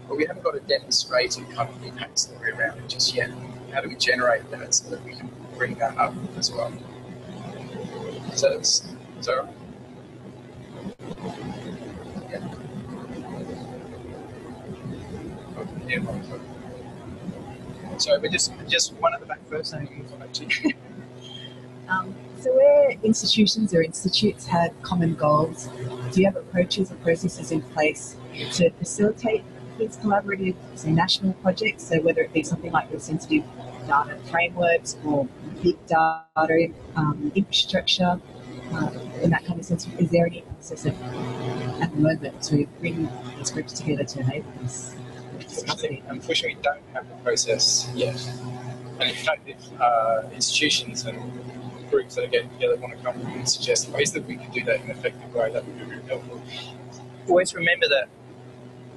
but we haven't got a demonstrated kind of impact story around it just yet. How do we generate that so that we can bring that up as well? So that's, is that right? Yeah. Sorry, but just one at the back first, and then we can come back to you. So where institutions or institutes have common goals, do you have approaches or processes in place to facilitate these collaborative, say, national projects? So whether it be something like the sensitive data frameworks or big data infrastructure, and that kind of sense, is there any process at the moment to bring these groups together to enable this? Unfortunately, we don't have a process yet. And in fact, if institutions and groups that are getting together want to come and suggest ways that we can do that in an effective way, that would be really helpful. Always remember that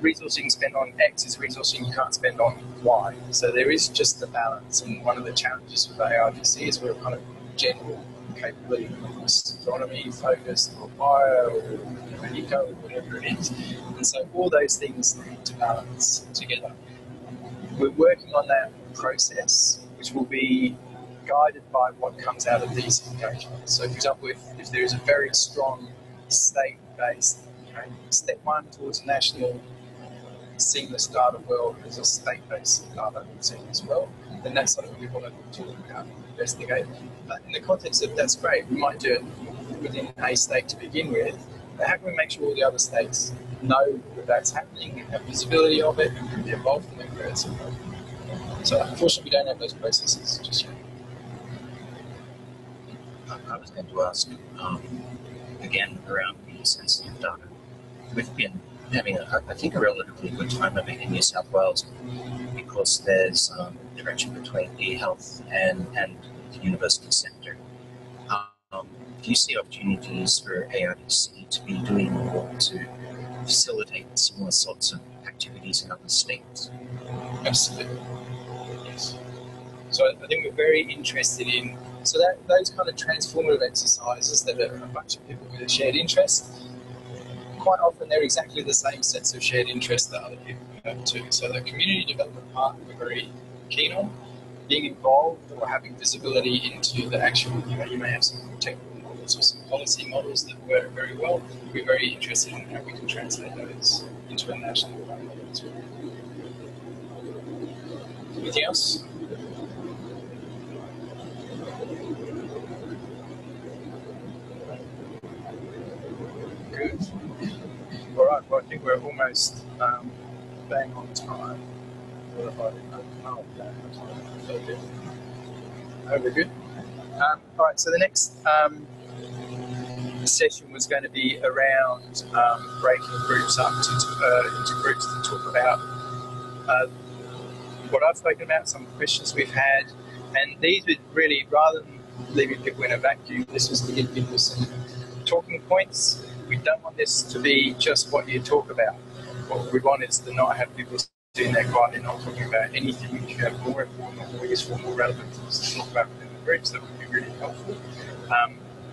resourcing spent on X is resourcing you can't spend on Y. So there is just the balance, and one of the challenges with ARDC is we're kind of general capability astronomy focused or bio or eco or whatever it is. And so all those things need to balance together. We're working on that process, which will be guided by what comes out of these engagements. So for example, if there is a very strong state-based, okay, step one towards national seamless data world is a state-based data seamless world, then that's something we want to talk about, investigate. But in the context of that's great, we might do it within a state to begin with, but how can we make sure all the other states know that that's happening and have visibility of it and can be involved in it? So unfortunately, we don't have those processes just yet. I was going to ask, again, around the sensitive data. We've been having, I think, a relatively good time of it in New South Wales because there's interaction between e-health and the university sector. Do you see opportunities for ARDC to be doing more to facilitate similar sorts of activities in other states? Absolutely, yes. So I think we're very interested in, so that those kind of transformative exercises that are a bunch of people with a shared interest, quite often they're exactly the same sets of shared interests that other people have too. So the community development part we're very keen on, being involved or having visibility into the actual, you may have some technical models or some policy models that work very well. We're very interested in how we can translate those into a national model as well. Anything else? Good. All right, well, I think we're almost bang on time. Oh, we're good. All right, so the next session was going to be around breaking groups up into groups to talk about what I've spoken about, some questions we've had, and these would really, rather than leaving people in a vacuum, this was to give people some talking points. We don't want this to be just what you talk about. What we want is to not have people sitting there quietly not talking about anything. Which you have more important, more useful, more relevant things to talk about within the groups. That would be really helpful.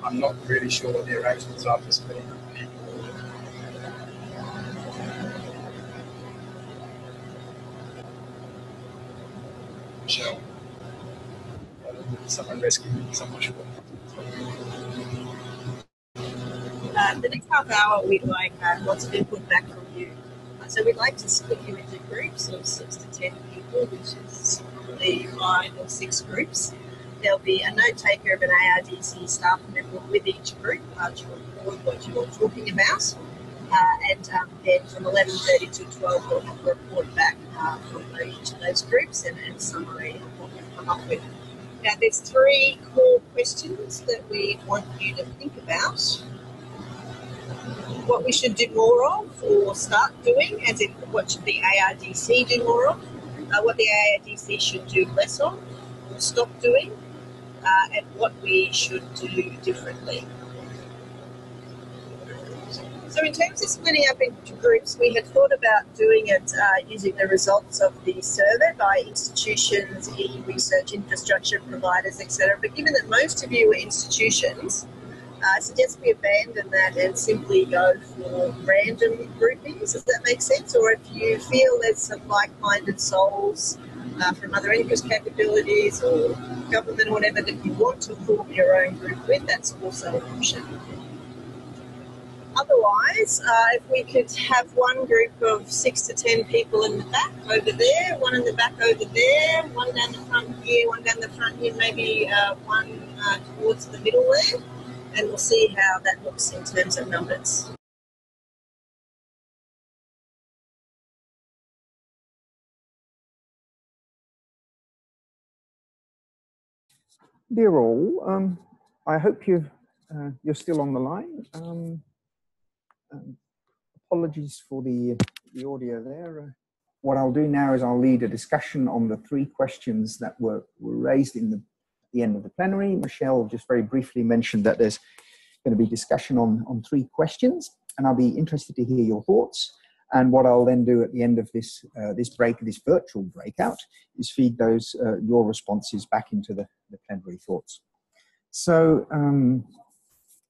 I'm not really sure what the arrangements are for speaking. Michelle, someone rescue me, someone should. The next half hour, we'd like lots of input back from you. So we'd like to split you into groups of 6 to 10 people, which is the 5 or 6 groups. There'll be a note taker of an ARDC staff member with each group to record what you're talking about. Then from 11:30 to 12, we'll have a report back from each of those groups and summary of what we've come up with. Now, there's 3 core questions that we want you to think about. What we should do more of or start doing, as in what should the ARDC do more of, what the ARDC should do less of or stop doing, and what we should do differently. So in terms of splitting up into groups, we had thought about doing it using the results of the survey by institutions, e-research infrastructure providers, etc. But given that most of you are institutions, I suggest we abandon that and simply go for random groupings. Does that make sense? Or if you feel there's some like-minded souls from other interest capabilities or government or whatever that you want to form your own group with, that's also an option. Otherwise, if we could have one group of 6 to 10 people in the back over there, one in the back over there, one down the front here, one down the front here, maybe one towards the middle there, and we'll see how that looks in terms of numbers. Dear all, I hope you're still on the line. Apologies for the audio there. What I'll do now is I'll lead a discussion on the three questions that were raised in the end of the plenary. Michelle just very briefly mentioned that there's going to be discussion on three questions, and I'll be interested to hear your thoughts. And what I'll then do at the end of this this virtual breakout, is feed those your responses back into the plenary thoughts. So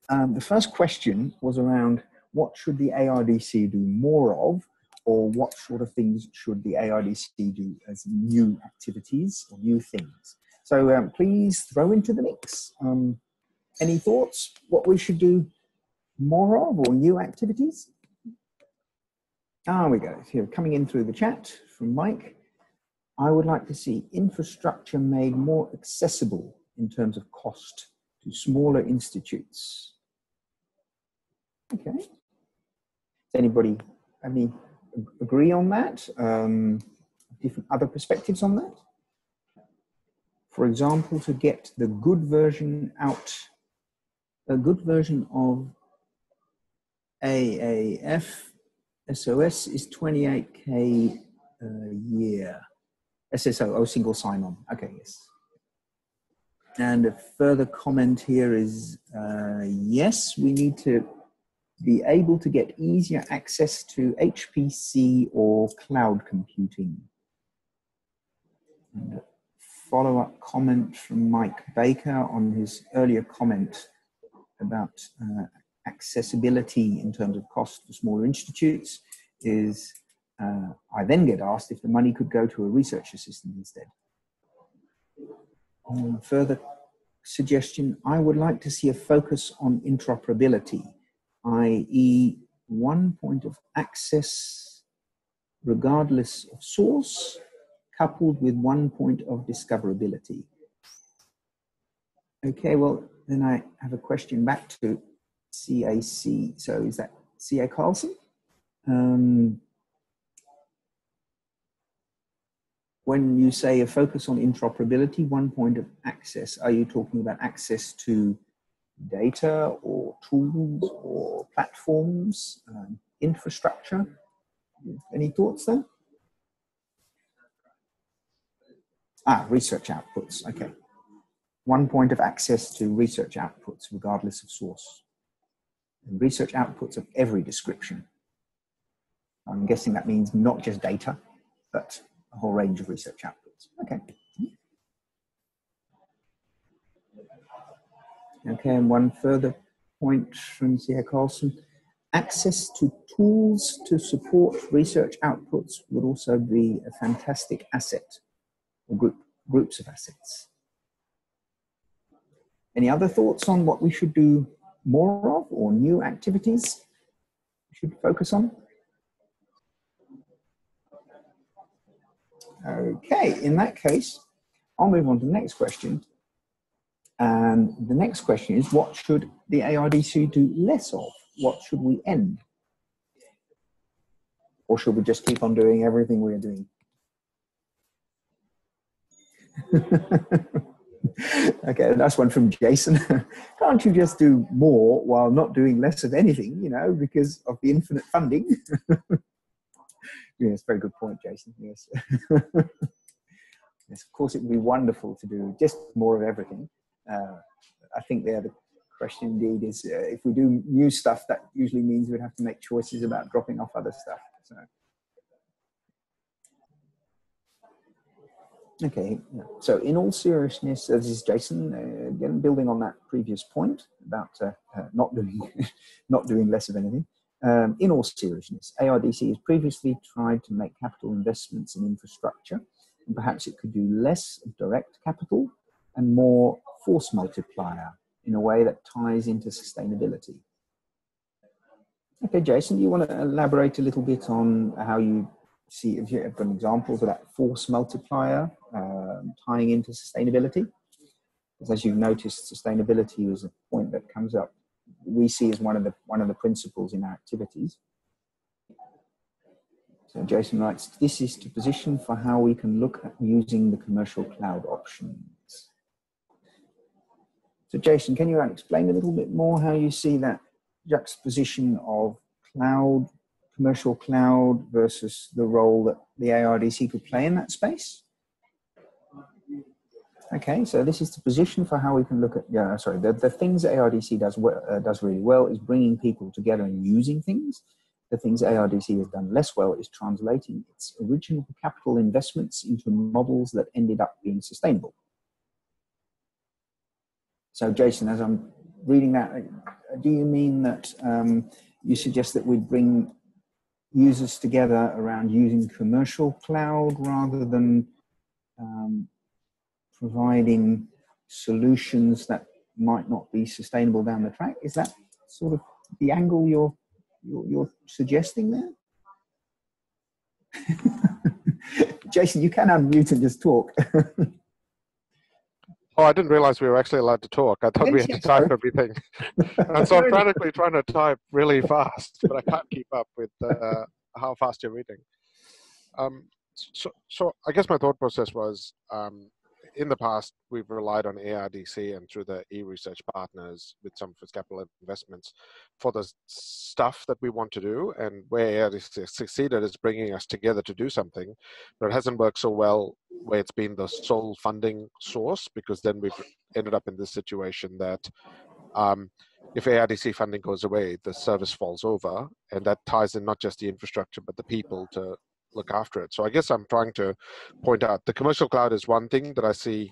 the first question was around, what should the ARDC do more of, or what sort of things should the ARDC do as new activities or new things? So please throw into the mix any thoughts, what we should do more of or new activities? There we go, here, coming in through the chat from Mike. I would like to see infrastructure made more accessible in terms of cost to smaller institutes. Okay. Anybody, I mean, agree on that? Different other perspectives on that? For example, to get the good version out, a good version of AAF SOS is 28K a year. SSO, oh, single sign-on. Okay, yes. And a further comment here is, yes, we need to be able to get easier access to HPC or cloud computing. And a follow-up comment from Mike Baker on his earlier comment about accessibility in terms of cost to smaller institutes is, I then get asked if the money could go to a research assistant instead. Further suggestion, I would like to see a focus on interoperability, i.e. one point of access regardless of source, coupled with one point of discoverability. Okay, well, then I have a question back to CAC. So is that CA Carlson? When you say a focus on interoperability, one point of access, are you talking about access to data or tools or platforms, infrastructure? Any thoughts there? Ah, research outputs, okay. One point of access to research outputs regardless of source. And research outputs of every description. I'm guessing that means not just data, but a whole range of research outputs. Okay. Okay, and one further point from C.A. Carlson. Access to tools to support research outputs would also be a fantastic asset, or groups of assets. Any other thoughts on what we should do more of, or new activities we should focus on? Okay, in that case, I'll move on to the next question. And the next question is, what should the ARDC do less of? What should we end? Or should we just keep on doing everything we are doing? Okay, that's one from Jason. Can't you just do more while not doing less of anything, you know, because of the infinite funding? Yes, very good point, Jason. Yes. Yes, of course, it would be wonderful to do just more of everything. I think the other question indeed is, if we do new stuff, that usually means we'd have to make choices about dropping off other stuff. So. Okay, so in all seriousness, this is Jason, again, building on that previous point about not doing less of anything. In all seriousness, ARDC has previously tried to make capital investments in infrastructure, and perhaps it could do less of direct capital and more force multiplier in a way that ties into sustainability. Okay, Jason, do you want to elaborate a little bit on how you see, if you have an example for that force multiplier tying into sustainability? Because as you've noticed, sustainability is a point that comes up, we see as one of the principles in our activities. So Jason writes, this is to position for how we can look at using the commercial cloud options. So Jason, can you explain a little bit more how you see that juxtaposition of cloud, commercial cloud versus the role that the ARDC could play in that space? Okay, so this is the position for how we can look at, yeah, sorry, the things that ARDC does really well is bringing people together and using things. The things ARDC has done less well is translating its original capital investments into models that ended up being sustainable. So Jason, as I'm reading that, do you mean that you suggest that we bring users together around using commercial cloud rather than providing solutions that might not be sustainable down the track? Is that sort of the angle you're suggesting there? Jason, you can unmute and just talk. Oh, I didn't realize we were actually allowed to talk. I thought we had to type everything. And so I'm frantically trying to type really fast, but I can't keep up with how fast you're reading. So I guess my thought process was, in the past, we've relied on ARDC and through the e-research partners with some of its capital investments for the stuff that we want to do, and where ARDC has succeeded is bringing us together to do something, but it hasn't worked so well where it's been the sole funding source, because then we've ended up in this situation that if ARDC funding goes away, the service falls over, and that ties in not just the infrastructure but the people to look after it. So I guess I'm trying to point out the commercial cloud is one thing that I see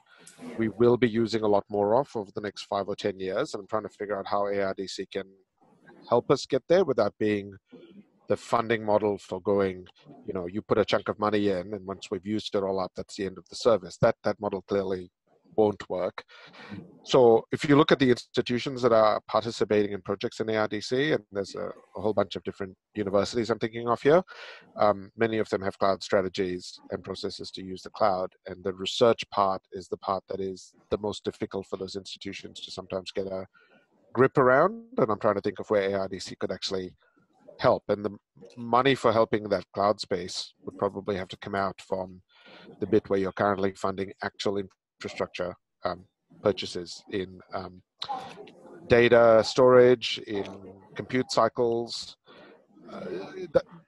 we will be using a lot more of over the next 5 or 10 years. I'm trying to figure out how ARDC can help us get there without being the funding model for going, you know, you put a chunk of money in and once we've used it all up, that's the end of the service. That model clearly won't work. So if you look at the institutions that are participating in projects in ARDC, and there's a whole bunch of different universities I'm thinking of here, many of them have cloud strategies and processes to use the cloud, and the research part is the part that is the most difficult for those institutions to sometimes get a grip around, and I'm trying to think of where ARDC could actually help, and the money for helping that cloud space would probably have to come out from the bit where you're currently funding actual infrastructure purchases in data storage, in compute cycles.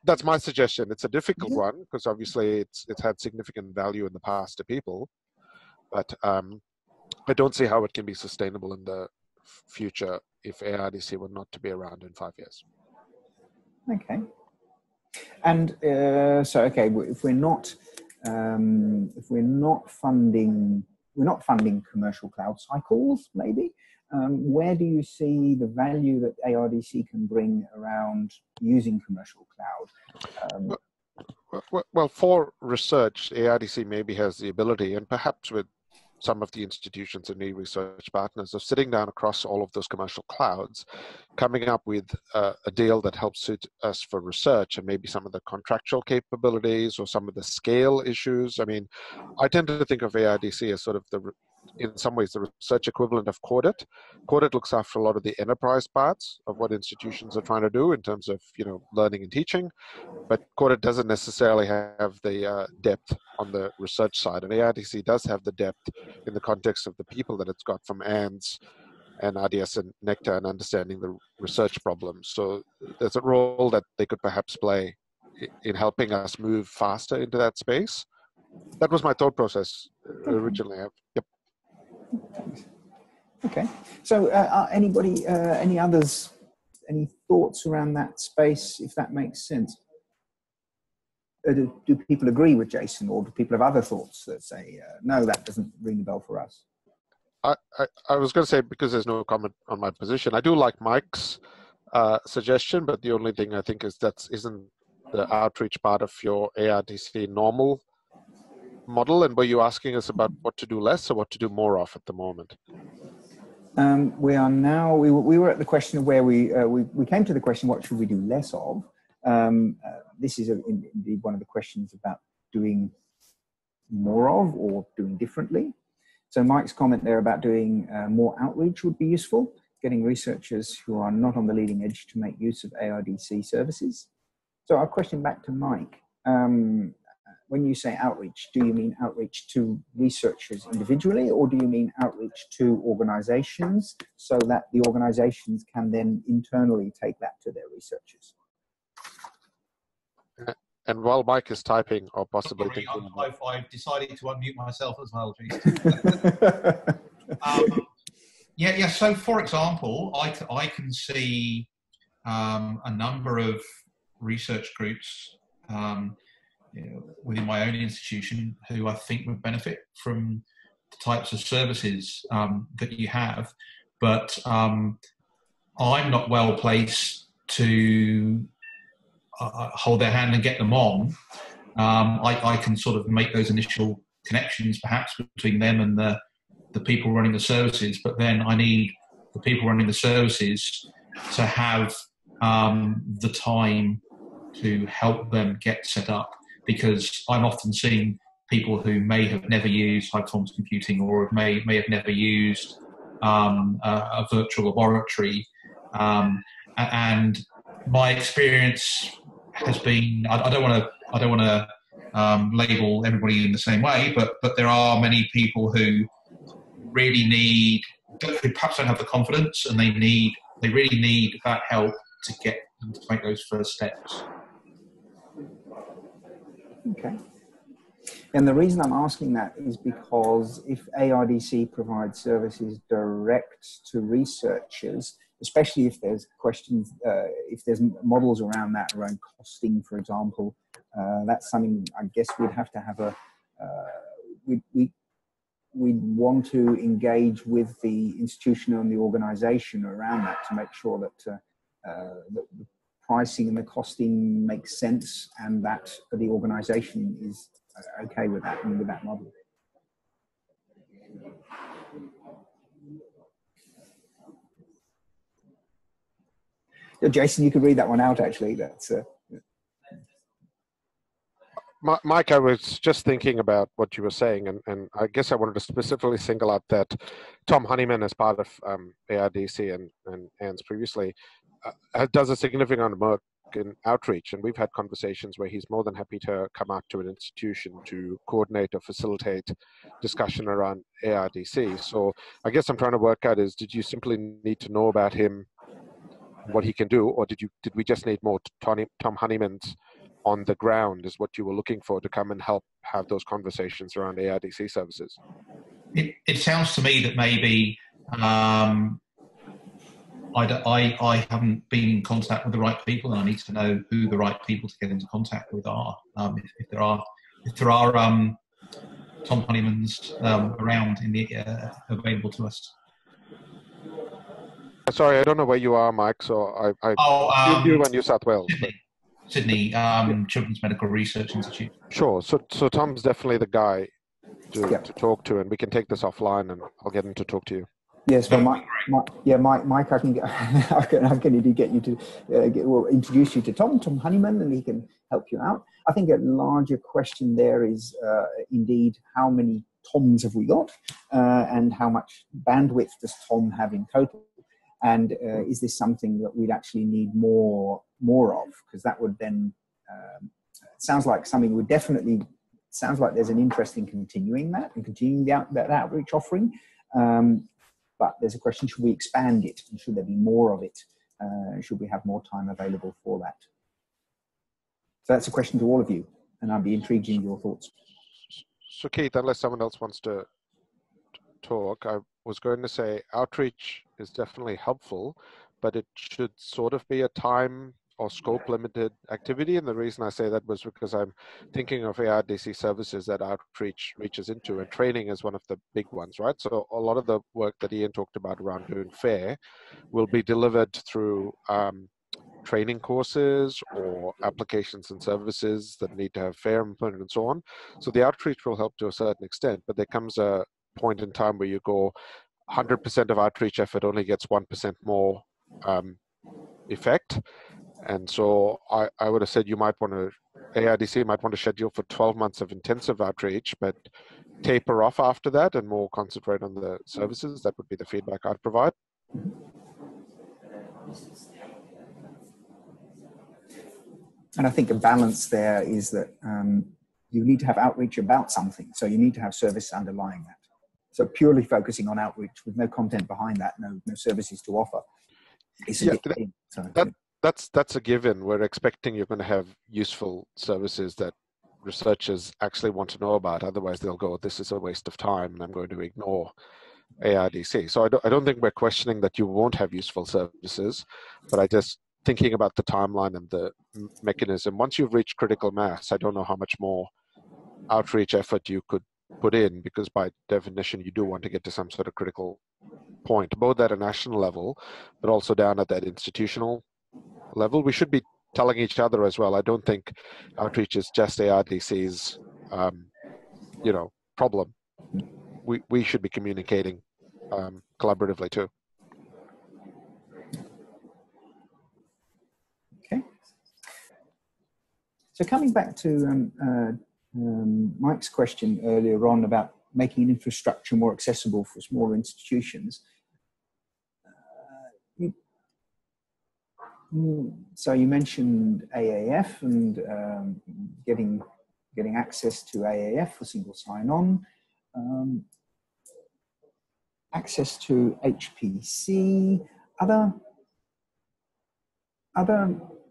That's my suggestion. It's a difficult one because obviously it's had significant value in the past to people, but I don't see how it can be sustainable in the future if ARDC were not to be around in 5 years. Okay. And okay, if we're not funding commercial cloud cycles, maybe. Where do you see the value that ARDC can bring around using commercial cloud? Well, for research, ARDC maybe has the ability, and perhaps with some of the institutions and e-research partners, of sitting down across all of those commercial clouds, coming up with a deal that helps suit us for research and maybe some of the contractual capabilities or some of the scale issues. I mean, I tend to think of ARDC as sort of in some ways, the research equivalent of Cordite. Cordite looks after a lot of the enterprise parts of what institutions are trying to do in terms of, you know, learning and teaching, but Cordite doesn't necessarily have the depth on the research side, and ARDC does have the depth in the context of the people that it's got from ANDS and RDS and Nectar and understanding the research problems. So there's a role that they could perhaps play in helping us move faster into that space. That was my thought process originally. Yep. Thanks. Okay, so anybody, any others, any thoughts around that space, if that makes sense? Do people agree with Jason, or do people have other thoughts that say, no, that doesn't ring the bell for us? I was going to say, because there's no comment on my position, I do like Mike's suggestion, but the only thing I think is that isn't the outreach part of your ARDC normal model, and were you asking us about what to do less or what to do more of at the moment? We were at the question of where we came to the question, what should we do less of? This is indeed one of the questions about doing more of or doing differently. So Mike's comment there about doing more outreach would be useful, getting researchers who are not on the leading edge to make use of ARDC services. So our question back to Mike, when you say outreach, do you mean outreach to researchers individually, or do you mean outreach to organisations so that the organisations can then internally take that to their researchers? And while Mike is typing, or possibly thinking, I've decided to unmute myself as well. Yeah. So, for example, I can see a number of research groups within my own institution who I think would benefit from the types of services that you have, but I'm not well placed to hold their hand and get them on. I can sort of make those initial connections perhaps between them and the people running the services, but then I need the people running the services to have the time to help them get set up, because I'm often seeing people who may have never used high-performance computing or may have never used a virtual laboratory. And my experience has been, I don't want to label everybody in the same way, but there are many people who really need, who perhaps don't have the confidence, and they really need that help to get them to make those first steps. Okay. And the reason I'm asking that is because if ARDC provides services direct to researchers, especially if there's questions, if there's models around that, around costing, for example, that's something I guess we'd have to have a, we'd want to engage with the institution and the organisation around that to make sure that, that the pricing and the costing makes sense, and that the organisation is okay with that and with that model. Jason, you could read that one out, actually. That's Mike, I was just thinking about what you were saying, and I guess I wanted to specifically single out that Tom Honeyman, as part of ARDC and ANDS previously, does a significant amount of work in outreach, and we've had conversations where he's more than happy to come out to an institution to coordinate or facilitate discussion around ARDC. So I guess I'm trying to work out is, did you simply need to know about him, what he can do, or did we just need more Tom Honeyman's on the ground is what you were looking for to come and help have those conversations around ARDC services? It sounds to me that maybe I haven't been in contact with the right people, and I need to know who the right people to get into contact with are. If there are Tom Honeyman's around in the available to us. Sorry, I don't know where you are, Mike, so you were in New South Wales. Sydney Children's Medical Research Institute. Sure, so Tom's definitely the guy to talk to, and we can take this offline and I'll get him to talk to you. Yes, well, Mike, I can get, we'll introduce you to Tom Honeyman, and he can help you out. I think a larger question there is indeed how many Toms have we got, and how much bandwidth does Tom have in total? And is this something that we'd actually need more of? Because that would then, sounds like something would definitely, sounds like there's an interest in continuing that and continuing that outreach offering. But there's a question, should we expand it? And should there be more of it? Should we have more time available for that? So that's a question to all of you, and I'd be intrigued in your thoughts. So Keith, unless someone else wants to talk, I was going to say outreach is definitely helpful, but it should sort of be a time or scope limited activity. And the reason I say that was because I'm thinking of ARDC services that outreach reaches into, and training is one of the big ones, right? So a lot of the work that Ian talked about around doing FAIR will be delivered through training courses or applications and services that need to have FAIR implemented and so on. So the outreach will help to a certain extent, but there comes a point in time where you go, 100% of outreach effort only gets 1% more effect. And so I would have said you might want to, ARDC might want to schedule for 12 months of intensive outreach, but taper off after that and more concentrate on the services. That would be the feedback I'd provide. And I think the balance there is that you need to have outreach about something. So you need to have service underlying that. So purely focusing on outreach with no content behind that, no services to offer. It's a given. That's a given. We're expecting you're going to have useful services that researchers actually want to know about. Otherwise, they'll go, this is a waste of time and I'm going to ignore ARDC. So I don't think we're questioning that you won't have useful services, but I just thinking about the timeline and the mechanism. Once you've reached critical mass, I don't know how much more outreach effort you could put in, because by definition, you do want to get to some sort of critical point, both at a national level, but also down at that institutional level. We should be telling each other as well. I don't think outreach is just ARDC's, problem. We should be communicating collaboratively too. So coming back to Mike's question earlier on about making infrastructure more accessible for smaller institutions. So you mentioned AAF and getting access to AAF for single sign-on, access to HPC, other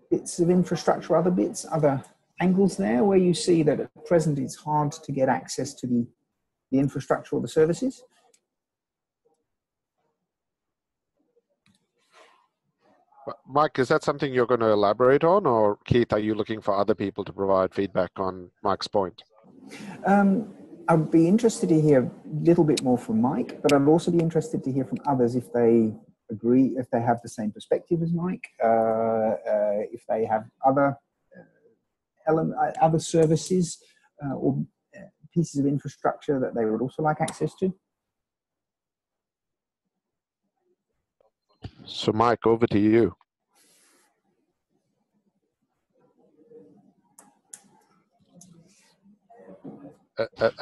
bits of infrastructure, other angles there where you see that at present it's hard to get access to the infrastructure or the services? Mike, is that something you're going to elaborate on, or Keith, are you looking for other people to provide feedback on Mike's point? I'd be interested to hear a little bit more from Mike, but I'd also be interested to hear from others if they agree, if they have the same perspective as Mike, if they have other other services or pieces of infrastructure that they would also like access to. So Mike, over to you.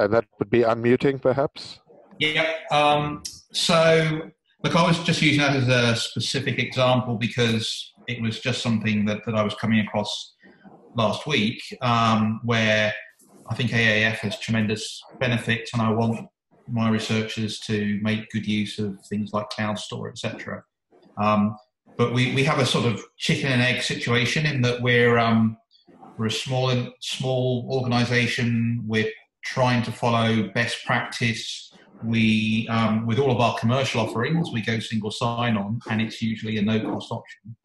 And that would be unmuting perhaps? Yeah, so look, I was just using that as a specific example because it was just something that I was coming across last week, where I think AAF has tremendous benefits, and I want my researchers to make good use of things like cloud store, etc. But we have a sort of chicken and egg situation in that we're a small organisation. We're trying to follow best practice. We with all of our commercial offerings, we go single sign-on, and it's usually a no-cost option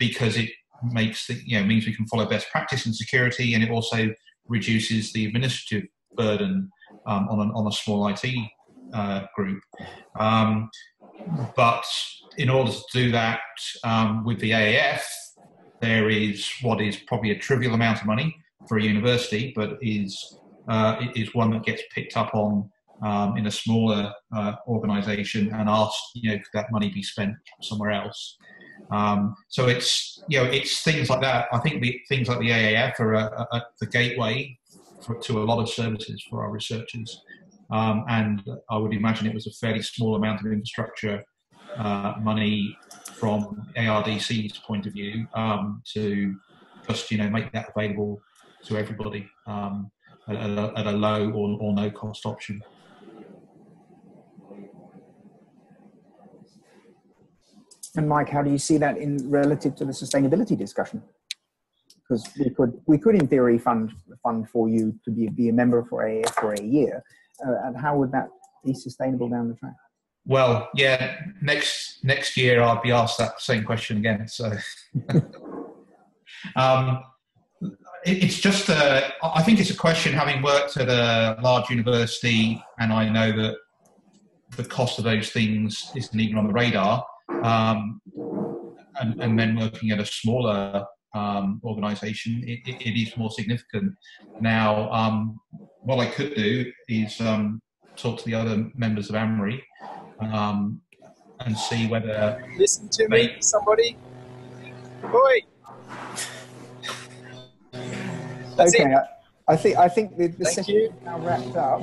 because it makes means we can follow best practice in security, and it also reduces the administrative burden on a small IT group. But in order to do that with the AAF, there is what is probably a trivial amount of money for a university, but is one that gets picked up on in a smaller organisation and asked, could that money be spent somewhere else? So it's things like that. I think things like the AAF are the gateway to a lot of services for our researchers. And I would imagine it was a fairly small amount of infrastructure money from ARDC's point of view to just, make that available to everybody at a low or no cost option. And Mike, how do you see that in relative to the sustainability discussion? Because we could in theory fund for you to be a member for AAF for a year, and how would that be sustainable down the track? Well, yeah, next year I'll be asked that same question again. So it's just I think it's a question. Having worked at a large university, and I know that the cost of those things isn't even on the radar. And then working at a smaller organisation, it is more significant. Now, what I could do is talk to the other members of AMRI and see whether... Listen to me, somebody. Oi! That's okay. I think the session is now wrapped up.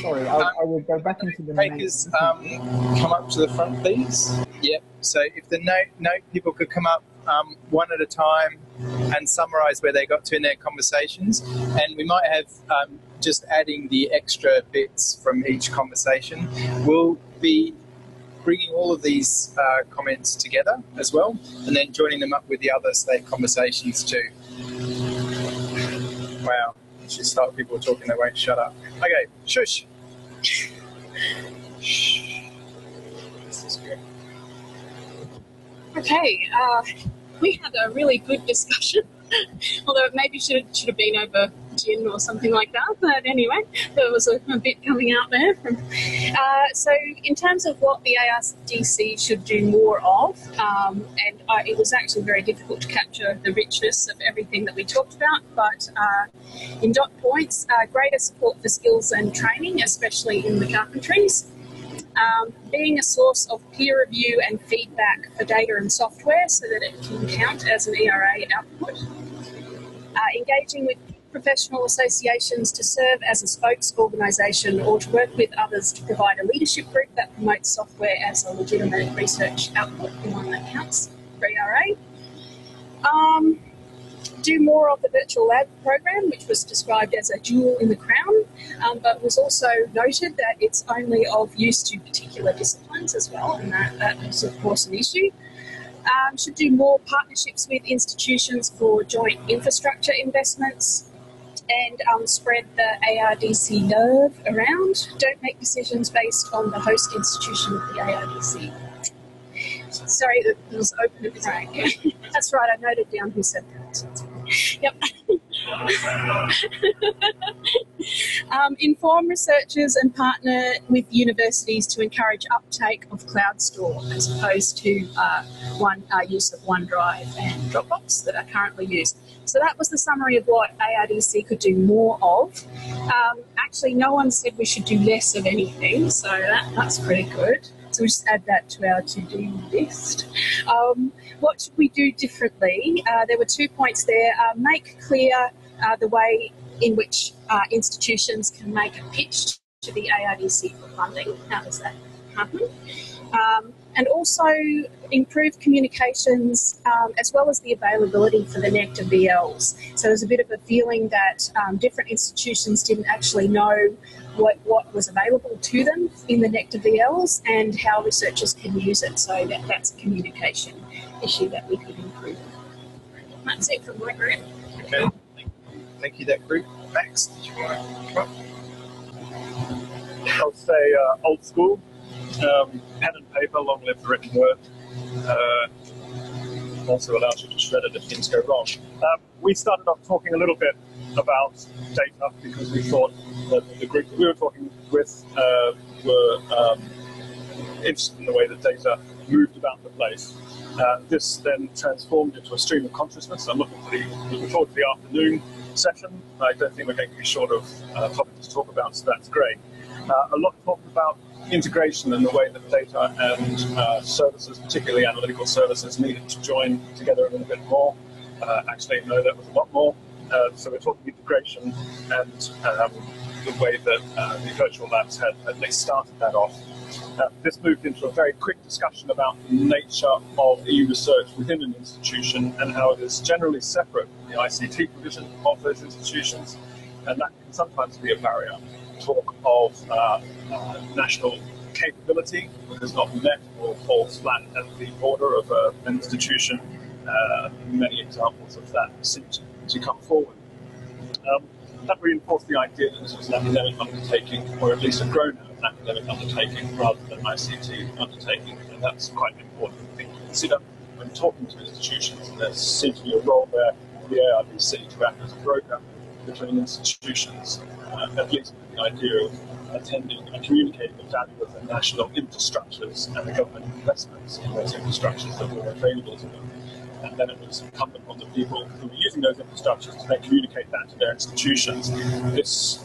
Sorry, I will go back into the Bakers, come up to the front, please. Yep. So if the note people could come up one at a time and summarise where they got to in their conversations, and we might have just adding the extra bits from each conversation. We'll be bringing all of these comments together as well, and then joining them up with the other state conversations too. Wow, you should start people talking, they won't shut up. Okay, shush. This is good. Okay, we had a really good discussion, although it maybe should have been over gin or something like that, but anyway, there was a bit coming out there. So in terms of what the ARDC should do more of, and it was actually very difficult to capture the richness of everything that we talked about, but in dot points, greater support for skills and training, especially in the carpentries. Being a source of peer review and feedback for data and software so that it can count as an ERA output. Engaging with professional associations to serve as a spokes organisation or to work with others to provide a leadership group that promotes software as a legitimate research output, the one that counts for ERA. Do more of the virtual lab program, which was described as a jewel in the crown, but was also noted that it's only of use to particular disciplines as well, and that is of course an issue. Should do more partnerships with institutions for joint infrastructure investments, and spread the ARDC nerve around. Don't make decisions based on the host institution of the ARDC. Sorry, it was open at the That's right, I noted down who said that. Yep. Inform researchers and partner with universities to encourage uptake of cloud store as opposed to use of OneDrive and Dropbox that are currently used. So that was the summary of what ARDC could do more of. Actually, no one said we should do less of anything, so that's pretty good. So we'll just add that to our to-do list. What should we do differently? There were 2 points there. Make clear the way in which institutions can make a pitch to the ARDC for funding. How does that happen? And also improve communications as well as the availability for the Nectar VLs. So there's a bit of a feeling that different institutions didn't actually know what was available to them in the Nectar VLs and how researchers can use it. So that's a communication issue that we could improve. That's it from my group. Okay, thank you, that group. Max, did you want to come up? I'll say old school. Pen and paper, long live the written word. Also allows you to shred it if things go wrong. We started off talking a little bit about data because we thought that the group that we were talking with were interested in the way that data moved about the place. This then transformed into a stream of consciousness. I'm looking forward to the afternoon session. I don't think we're going to be short of topics to talk about, so that's great. A lot of talk about integration and the way that data and services, particularly analytical services, needed to join together a little bit more. Actually, no, that was a lot more. So we're talking integration and the way that the virtual labs had at least started that off. This moved into a very quick discussion about the nature of EU research within an institution and how it is generally separate from the ICT provision of those institutions, and that can sometimes be a barrier. Talk of national capability that is not met or falls flat at the border of an institution. Many examples of that seem to come forward. That reinforced the idea that this was an academic undertaking, or at least a grown-up academic undertaking, rather than an ICT undertaking, and that's quite an important thing to consider when talking to institutions, and there seems to be a role there for the ARDC to act as a broker between institutions, at least with the idea of attending and communicating the value of the national infrastructures and the government investments in those infrastructures that were available to them. And then it was incumbent on the people who were using those infrastructures to then communicate that to their institutions. This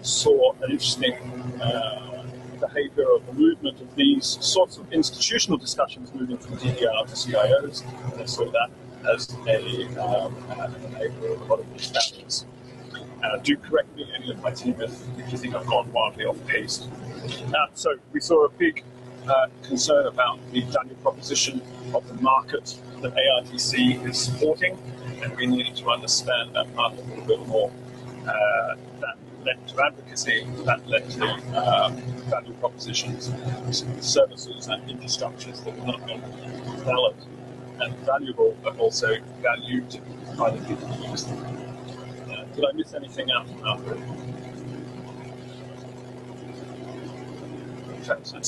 saw an interesting behaviour or the movement of these sorts of institutional discussions moving from DDR to CIOs, and so that as a lot of these standards. Do correct me, any of my team, if you think I've gone wildly off pace. So we saw a big concern about the value proposition of the market that ARDC is supporting, and we needed to understand that market a little bit more. That led to advocacy, that led to value propositions, services and infrastructures that were not only valid and valuable, but also valued by the people who use them. Did I miss anything out from that? Okay, so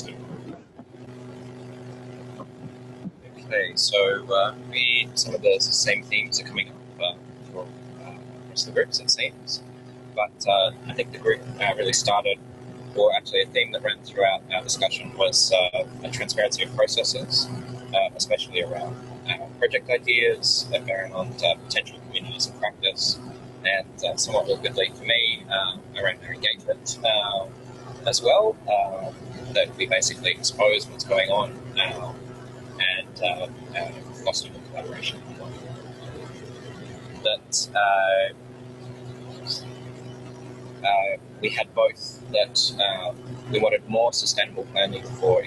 some of the same themes are coming up from across the groups, it seems. But I think the group really started, or actually a theme that ran throughout our discussion was the transparency of processes, especially around project ideas and around potential communities of practice, and somewhat awkwardly for me around their engagement as well, that we basically expose what's going on and foster collaboration. That we had both that we wanted more sustainable planning for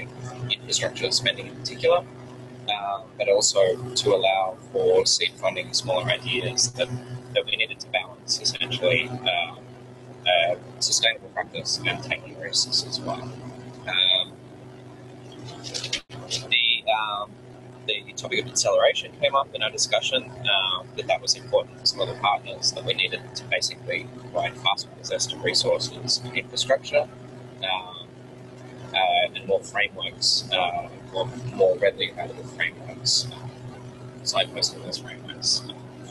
infrastructure spending in particular, but also to allow for seed funding, smaller ideas that we needed to balance essentially sustainable practice and taking risks as well. The topic of acceleration came up in our discussion, that was important for some of the partners, that we needed to basically provide faster access to resources and infrastructure and more frameworks, more readily available frameworks, side posts of those frameworks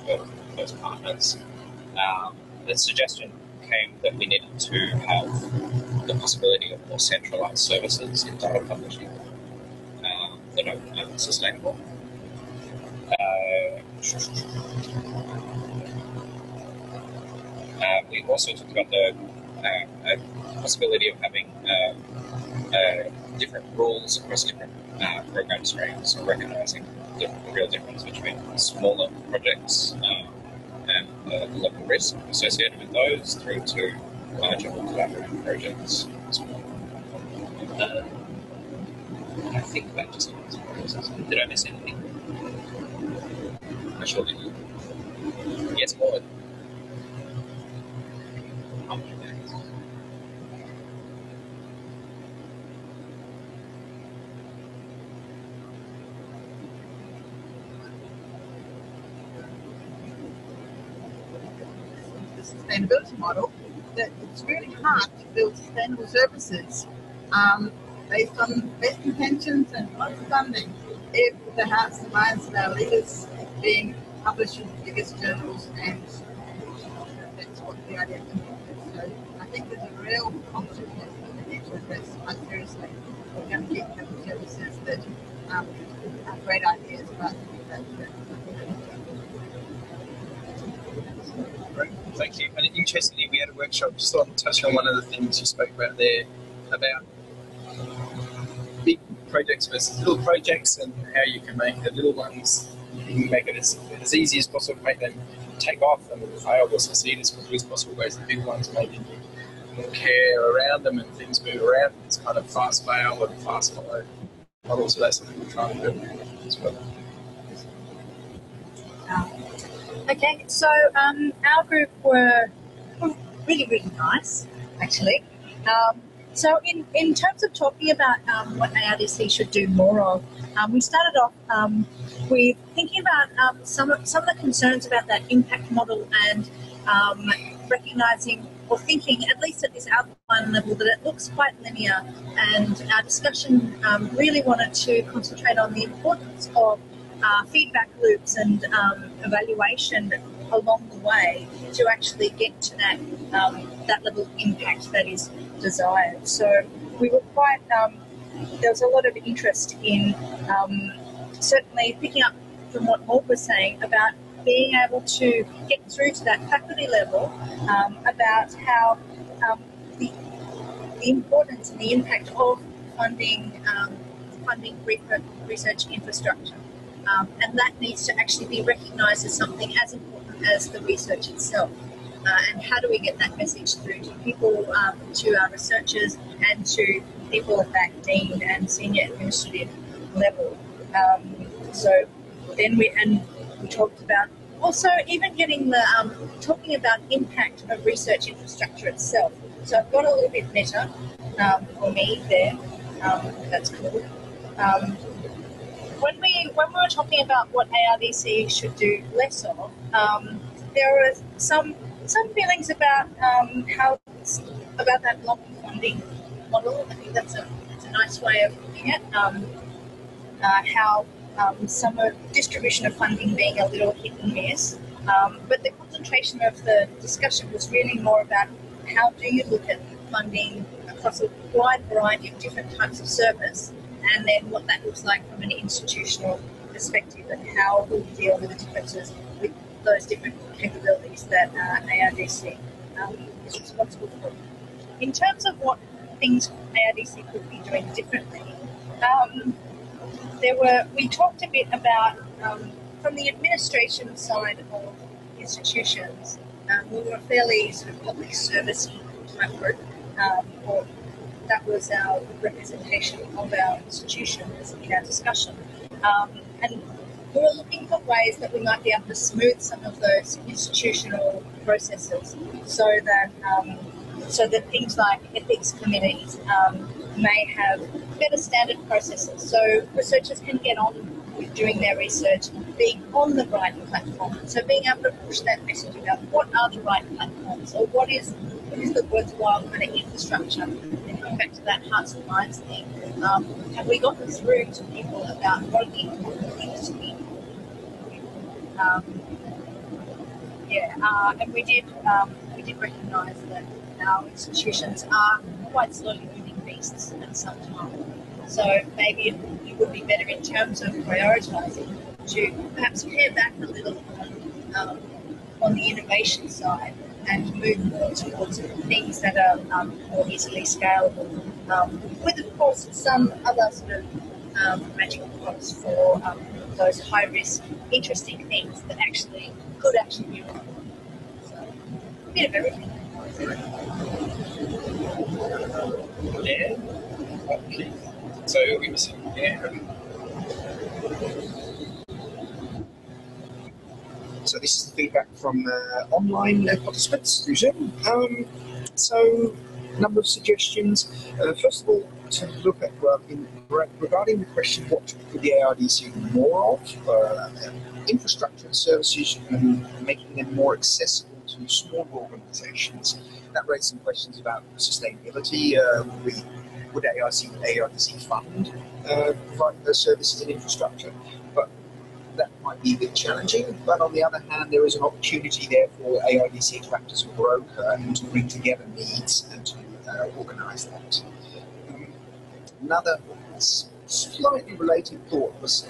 for those partners. The suggestion came that we needed to have the possibility of more centralized services in data publishing that are sustainable. We also talked about the possibility of having different rules across different program streams, or recognizing the real difference between smaller projects and the level of risk associated with those through to larger collaborative projects as well. I think that just did I miss anything? I surely did. Yes, Lord. Sustainability model, that it's really hard to build sustainable services based on best intentions and lots of funding if the hearts and minds of our leaders being published in the biggest journals, and that's what the idea is. So I think there's a real conflict that we need to address quite seriously. We're going to get the services that are great ideas, but great. Thank you. And interestingly, we had a workshop just on touching on one of the things you spoke about there about big projects versus little projects, and how you can make the little ones, you can make it as easy as possible to make them take off and fail or succeed as quickly as possible, whereas the big ones maybe more care around them and things move around. It's kind of fast fail and fast follow model, so that's something we're trying to do as well. Okay, so our group were really, really nice, actually. So in terms of talking about what ARDC should do more of, we started off with thinking about some of the concerns about that impact model, and recognising or thinking, at least at this outline level, that it looks quite linear. And our discussion really wanted to concentrate on the importance of feedback loops and evaluation along the way to actually get to that that level of impact that is desired. So we were quite there was a lot of interest in certainly picking up from what Maud was saying about being able to get through to that faculty level about how the the importance and the impact of funding research infrastructure. And that needs to actually be recognised as something as important as the research itself. And how do we get that message through to people, to our researchers and to people at that dean and senior administrative level? So then we talked about also even getting the, talking about impact of research infrastructure itself. So I've got a little bit meta for me there, that's cool. When we were talking about what ARDC should do less of, there were some feelings about about that block funding model. I think that's a nice way of looking at how some of distribution of funding being a little hit and miss. But the concentration of the discussion was really more about how do you look at funding across a wide variety of different types of service, and then what that looks like from an institutional perspective, and how we deal with the differences with those different capabilities that ARDC is responsible for. In terms of what things ARDC could be doing differently, we talked a bit about, from the administration side of institutions, we were a fairly sort of public service type group, or that was our representation of our institutions in our discussion. And we were looking for ways that we might be able to smooth some of those institutional processes so that things like ethics committees may have better standard processes, so researchers can get on with doing their research being on the right platform. So being able to push that message about what are the right platforms, or what is the worthwhile kind of infrastructure, and going back to that hearts and minds thing, have we gotten through to people about what the important things to be? And we did recognise that our institutions are quite slowly moving beasts at some time. So maybe it would be better in terms of prioritising to perhaps pare back a little on the innovation side and move more towards things that are more easily scalable, with of course some other sort of magical props for those high risk, interesting things that actually could actually be wrong. So a bit of everything. Yeah. Okay. So we must. Yeah. So this is the feedback from online participants through Zoom. So a number of suggestions. First of all, to look at regarding the question, what could the ARDC more of? Infrastructure and services and making them more accessible to smaller organisations. That raised some questions about sustainability. Would ARDC fund providing those services and infrastructure? That might be a bit challenging, but on the other hand, there is an opportunity there for ARDC to act as a broker and to bring together needs and to organise that. Another slightly related thought was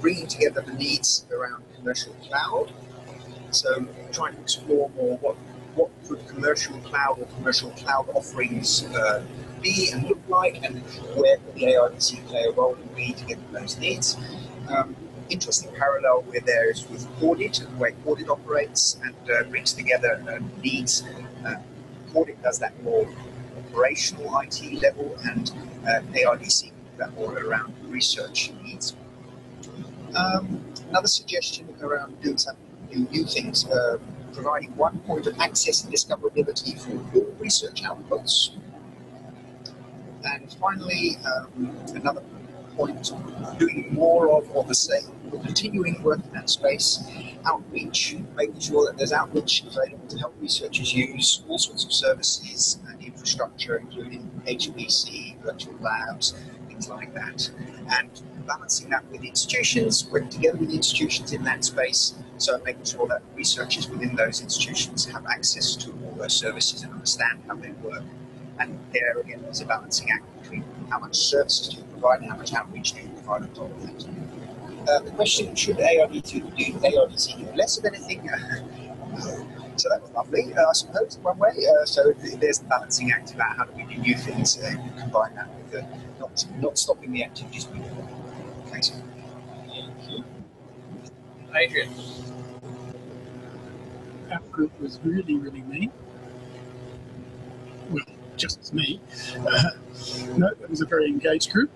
bringing together the needs around commercial cloud. So trying to explore more what could commercial cloud or commercial cloud offerings be and look like, and where could the ARDC play a role in bringing together those needs. Interesting parallel where there is with Cordite and the way Cordite operates and brings together needs. Cordite does that more operational IT level, and ARDC that more around research needs. Another suggestion around doing some new things, providing one point of access and discoverability for all research outputs. And finally, another point, doing more of or the same, we're continuing work in that space, outreach, making sure that there's outreach available to help researchers use all sorts of services and infrastructure, including HPC, virtual labs, things like that, and balancing that with institutions, working together with institutions in that space, so making sure that researchers within those institutions have access to all those services and understand how they work. And there again, there's a balancing act between how much services do you provide and how much outreach do you provide on top of that. The question, should ARDC do less of anything? So that was lovely, I suppose, one way. So there's the balancing act about how do we do new things, combine that with not stopping the activities we do. Okay, so. Adrian. Our group was really, really mean. Well, just me. No, it was a very engaged group.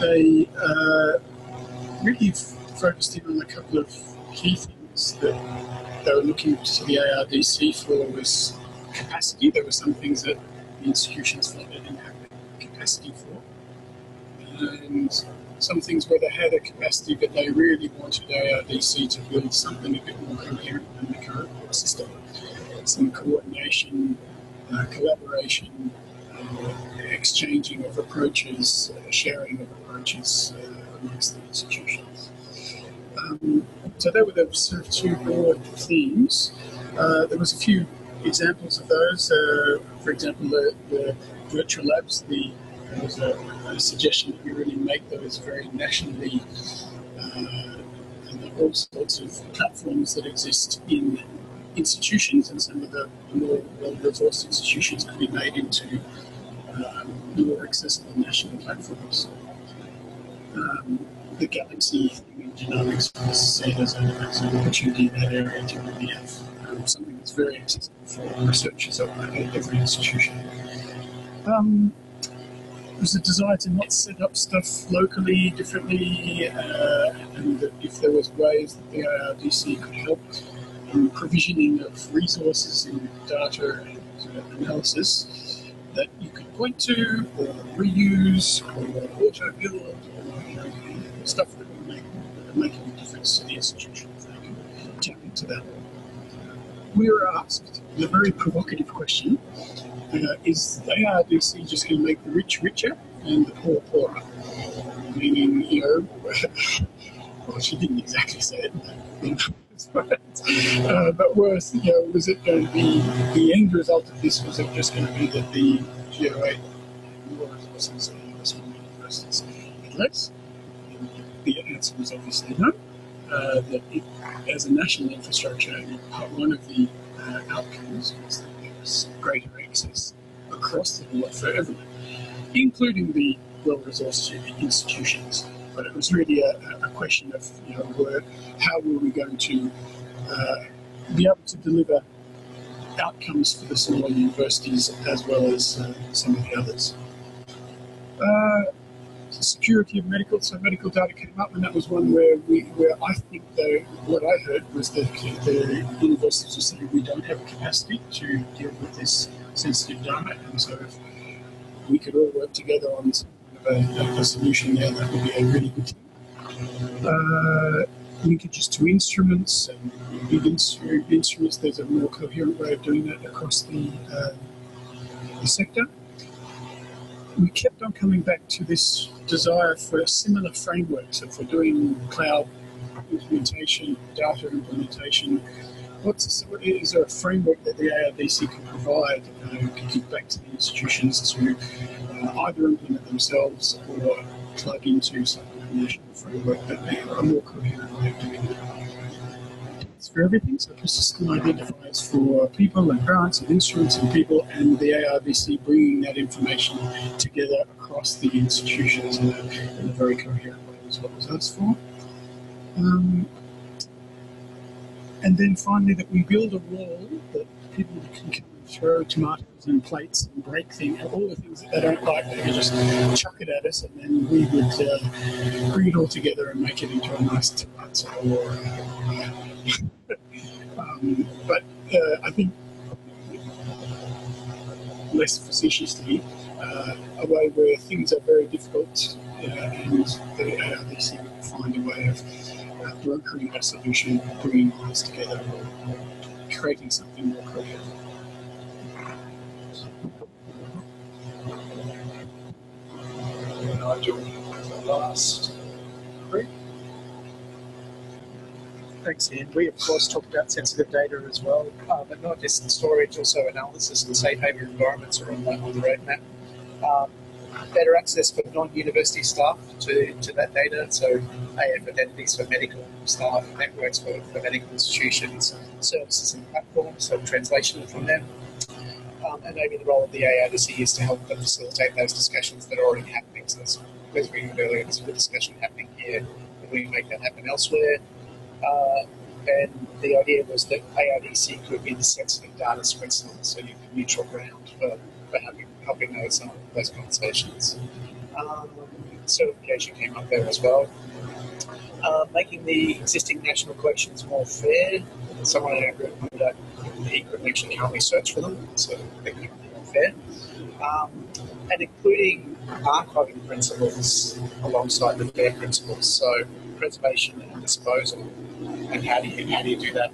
They really focused in on a couple of key things that they were looking to the ARDC for was capacity. There were some things that the institutions felt they didn't have the capacity for. And some things where they had a capacity, but they really wanted ARDC to build something a bit more coherent than the current system. Some coordination, collaboration, exchanging of approaches, sharing of approaches amongst the institutions. So there were the sort of two broad themes. There was a few examples of those. For example, the virtual labs, there was a suggestion that we really make those very nationally, and there are all sorts of platforms that exist in institutions, and some of the more well-resourced institutions can be made into more accessible national platforms. The Galaxy thing in genomics was seen as an opportunity in that area to really have something that's very accessible for researchers at every institution. There's a desire to not set up stuff locally, differently, and that if there was ways that the ARDC could help in provisioning of resources and data and analysis, that you could point to, or reuse, or auto-build, or stuff that would make a difference to the institution if they could tap into that. We were asked the very provocative question, is the ARDC just going to make the rich richer and the poor poorer? Meaning, well, she didn't exactly say it, but worse, was it going to be the end result of this? Was it just going to be that the GRA more resources and investment universities had less? The answer was obviously no. That it, as a national infrastructure, one of the outcomes was that there was greater access across the board for everyone, including the well-resourced institutions. But it was really a question of how were we going to be able to deliver outcomes for the smaller universities as well as some of the others. Security of medical data came up, and that was one where I think though what I heard was that the universities were saying we don't have capacity to deal with this sensitive data, and so if we could all work together on some kind of a solution there, that would be a really good thing. Linkages to instruments and big instruments, there's a more coherent way of doing that across the sector. We kept on coming back to this desire for similar frameworks. So if we're doing cloud implementation, data implementation, is there a framework that the ARDC can provide can give back to the institutions to either implement themselves or plug into some national framework that they are a more coherent way of doing it? It's for everything, so persistent identifiers for people and grants and instruments and people, and the ARDC bringing that information together across the institutions in a very coherent way is what was asked for. And then finally, that we build a wall that people can come and throw tomatoes and plates and break things, all the things that they don't like, they can just chuck it at us, and then we would bring it all together and make it into a nice tomato. Or, I think, less facetiously, a way where things are very difficult, and the ARDC would find a way of brokering a solution, bringing those together, or creating something more coherent. Nigel, the last group. Thanks, Ian. We, of course, talked about sensitive data as well, but not just in storage, also analysis and safe haven environments are on the roadmap. better access for non-university staff to that data, so AF identities for medical staff, networks for medical institutions, services and platforms, so translation from them. And maybe the role of the ARDC is to help them facilitate those discussions that are already happening. So as we heard earlier, there's a discussion happening here, and we make that happen elsewhere. And the idea was that ARDC could be the sensitive data Switzerland, so you can neutral ground for helping those conversations. Certification came up there as well. Making the existing national collections more fair. Someone in our group pointed out he couldn't actually currently search for them, so they could be more fair. And including archiving principles alongside the FAIR principles, so preservation and disposal. And how do you do that?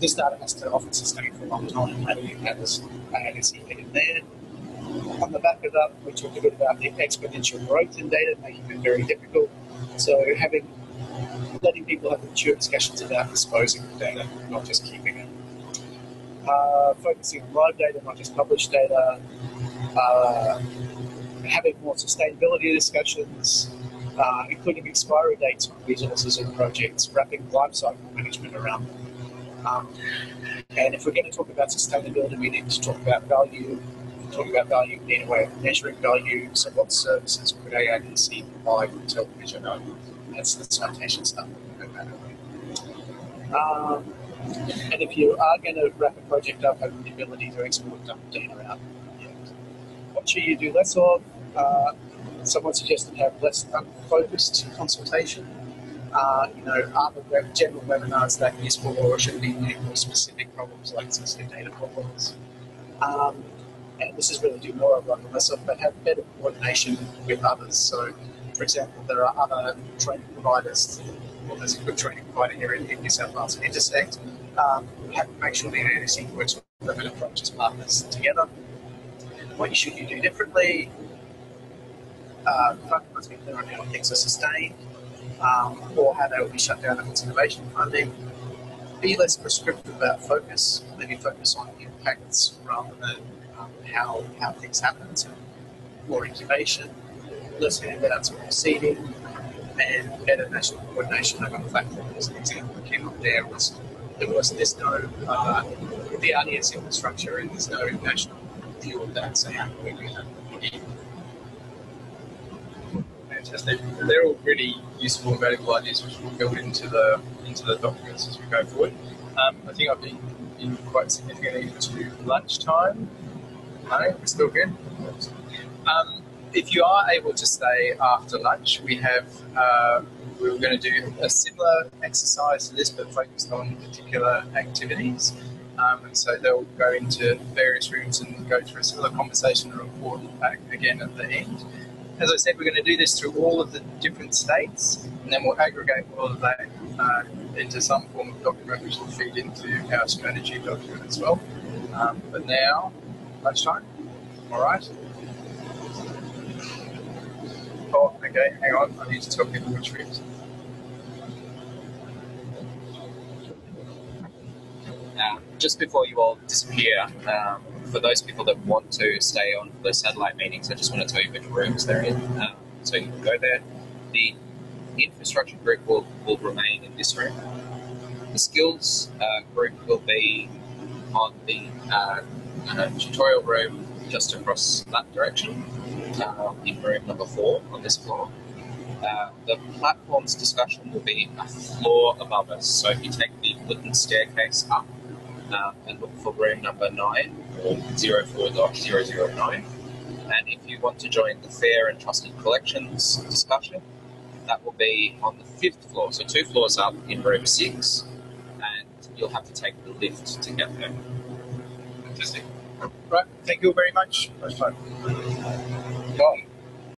This data has to often sustain for a long time. How do you have this ARDC in there? On the back of that, we talked a bit about the exponential growth in data, making it very difficult. So letting people have mature discussions about disposing of data, not just keeping it. Focusing on live data, not just published data. Having more sustainability discussions, including expiry dates on resources and projects, wrapping lifecycle management around them. And if we're going to talk about sustainability, we need to talk about value. Talking about value, we need a way of measuring value. So what services could AARNet provide to help measure value? That's the citation stuff. And if you are going to wrap a project up, having the ability to export dumped data out. What should you do less of? Someone suggested have less unfocused consultation. Are the general webinars that useful, or should be more specific problems like sensitive data problems? And this is really do more of, rather less of, but have better coordination with others. So, for example, there are other training providers. Well, there's a good training provider here in New South Wales, Intersect. Make sure the ARDC works with them and approaches partners together. What should you do differently? Funding must be clear on how things are sustained, or how they will be shut down if it's innovation funding. Be less prescriptive about focus, maybe focus on impacts rather than how things happen, so more incubation, less handouts, more seeding, and better national coordination over platforms. An example that came up there was there's no, with the RDS infrastructure, and there's no national view of that, so how can we do that? Fantastic. They're all really useful and valuable ideas which we'll build into the documents as we go forward. I think I've been in quite significantly into lunchtime. No, we're still good. If you are able to stay after lunch, we're going to do a similar exercise to this, but focused on particular activities. And so they'll go into various rooms and go through a similar conversation and report back again at the end. As I said, we're going to do this through all of the different states, and then we'll aggregate all of that into some form of document, which will feed into our strategy document as well. But now, lunchtime. All right. Oh, okay. Hang on. I need to tell people which rooms. Now, just before you all disappear, for those people that want to stay on for the satellite meetings, I just want to tell you which rooms they're in, so you can go there. The infrastructure group will remain in this room. The skills group will be on the tutorial room just across that direction, in room number 4 on this floor. The platforms discussion will be a floor above us, so if you take the wooden staircase up and look for room number 9 or 04.009, and if you want to join the FAIR and Trusted Collections discussion, that will be on the 5th floor, so 2 floors up in room 6, and you'll have to take the lift to get there. Fantastic. Right, thank you all very much. Nice time.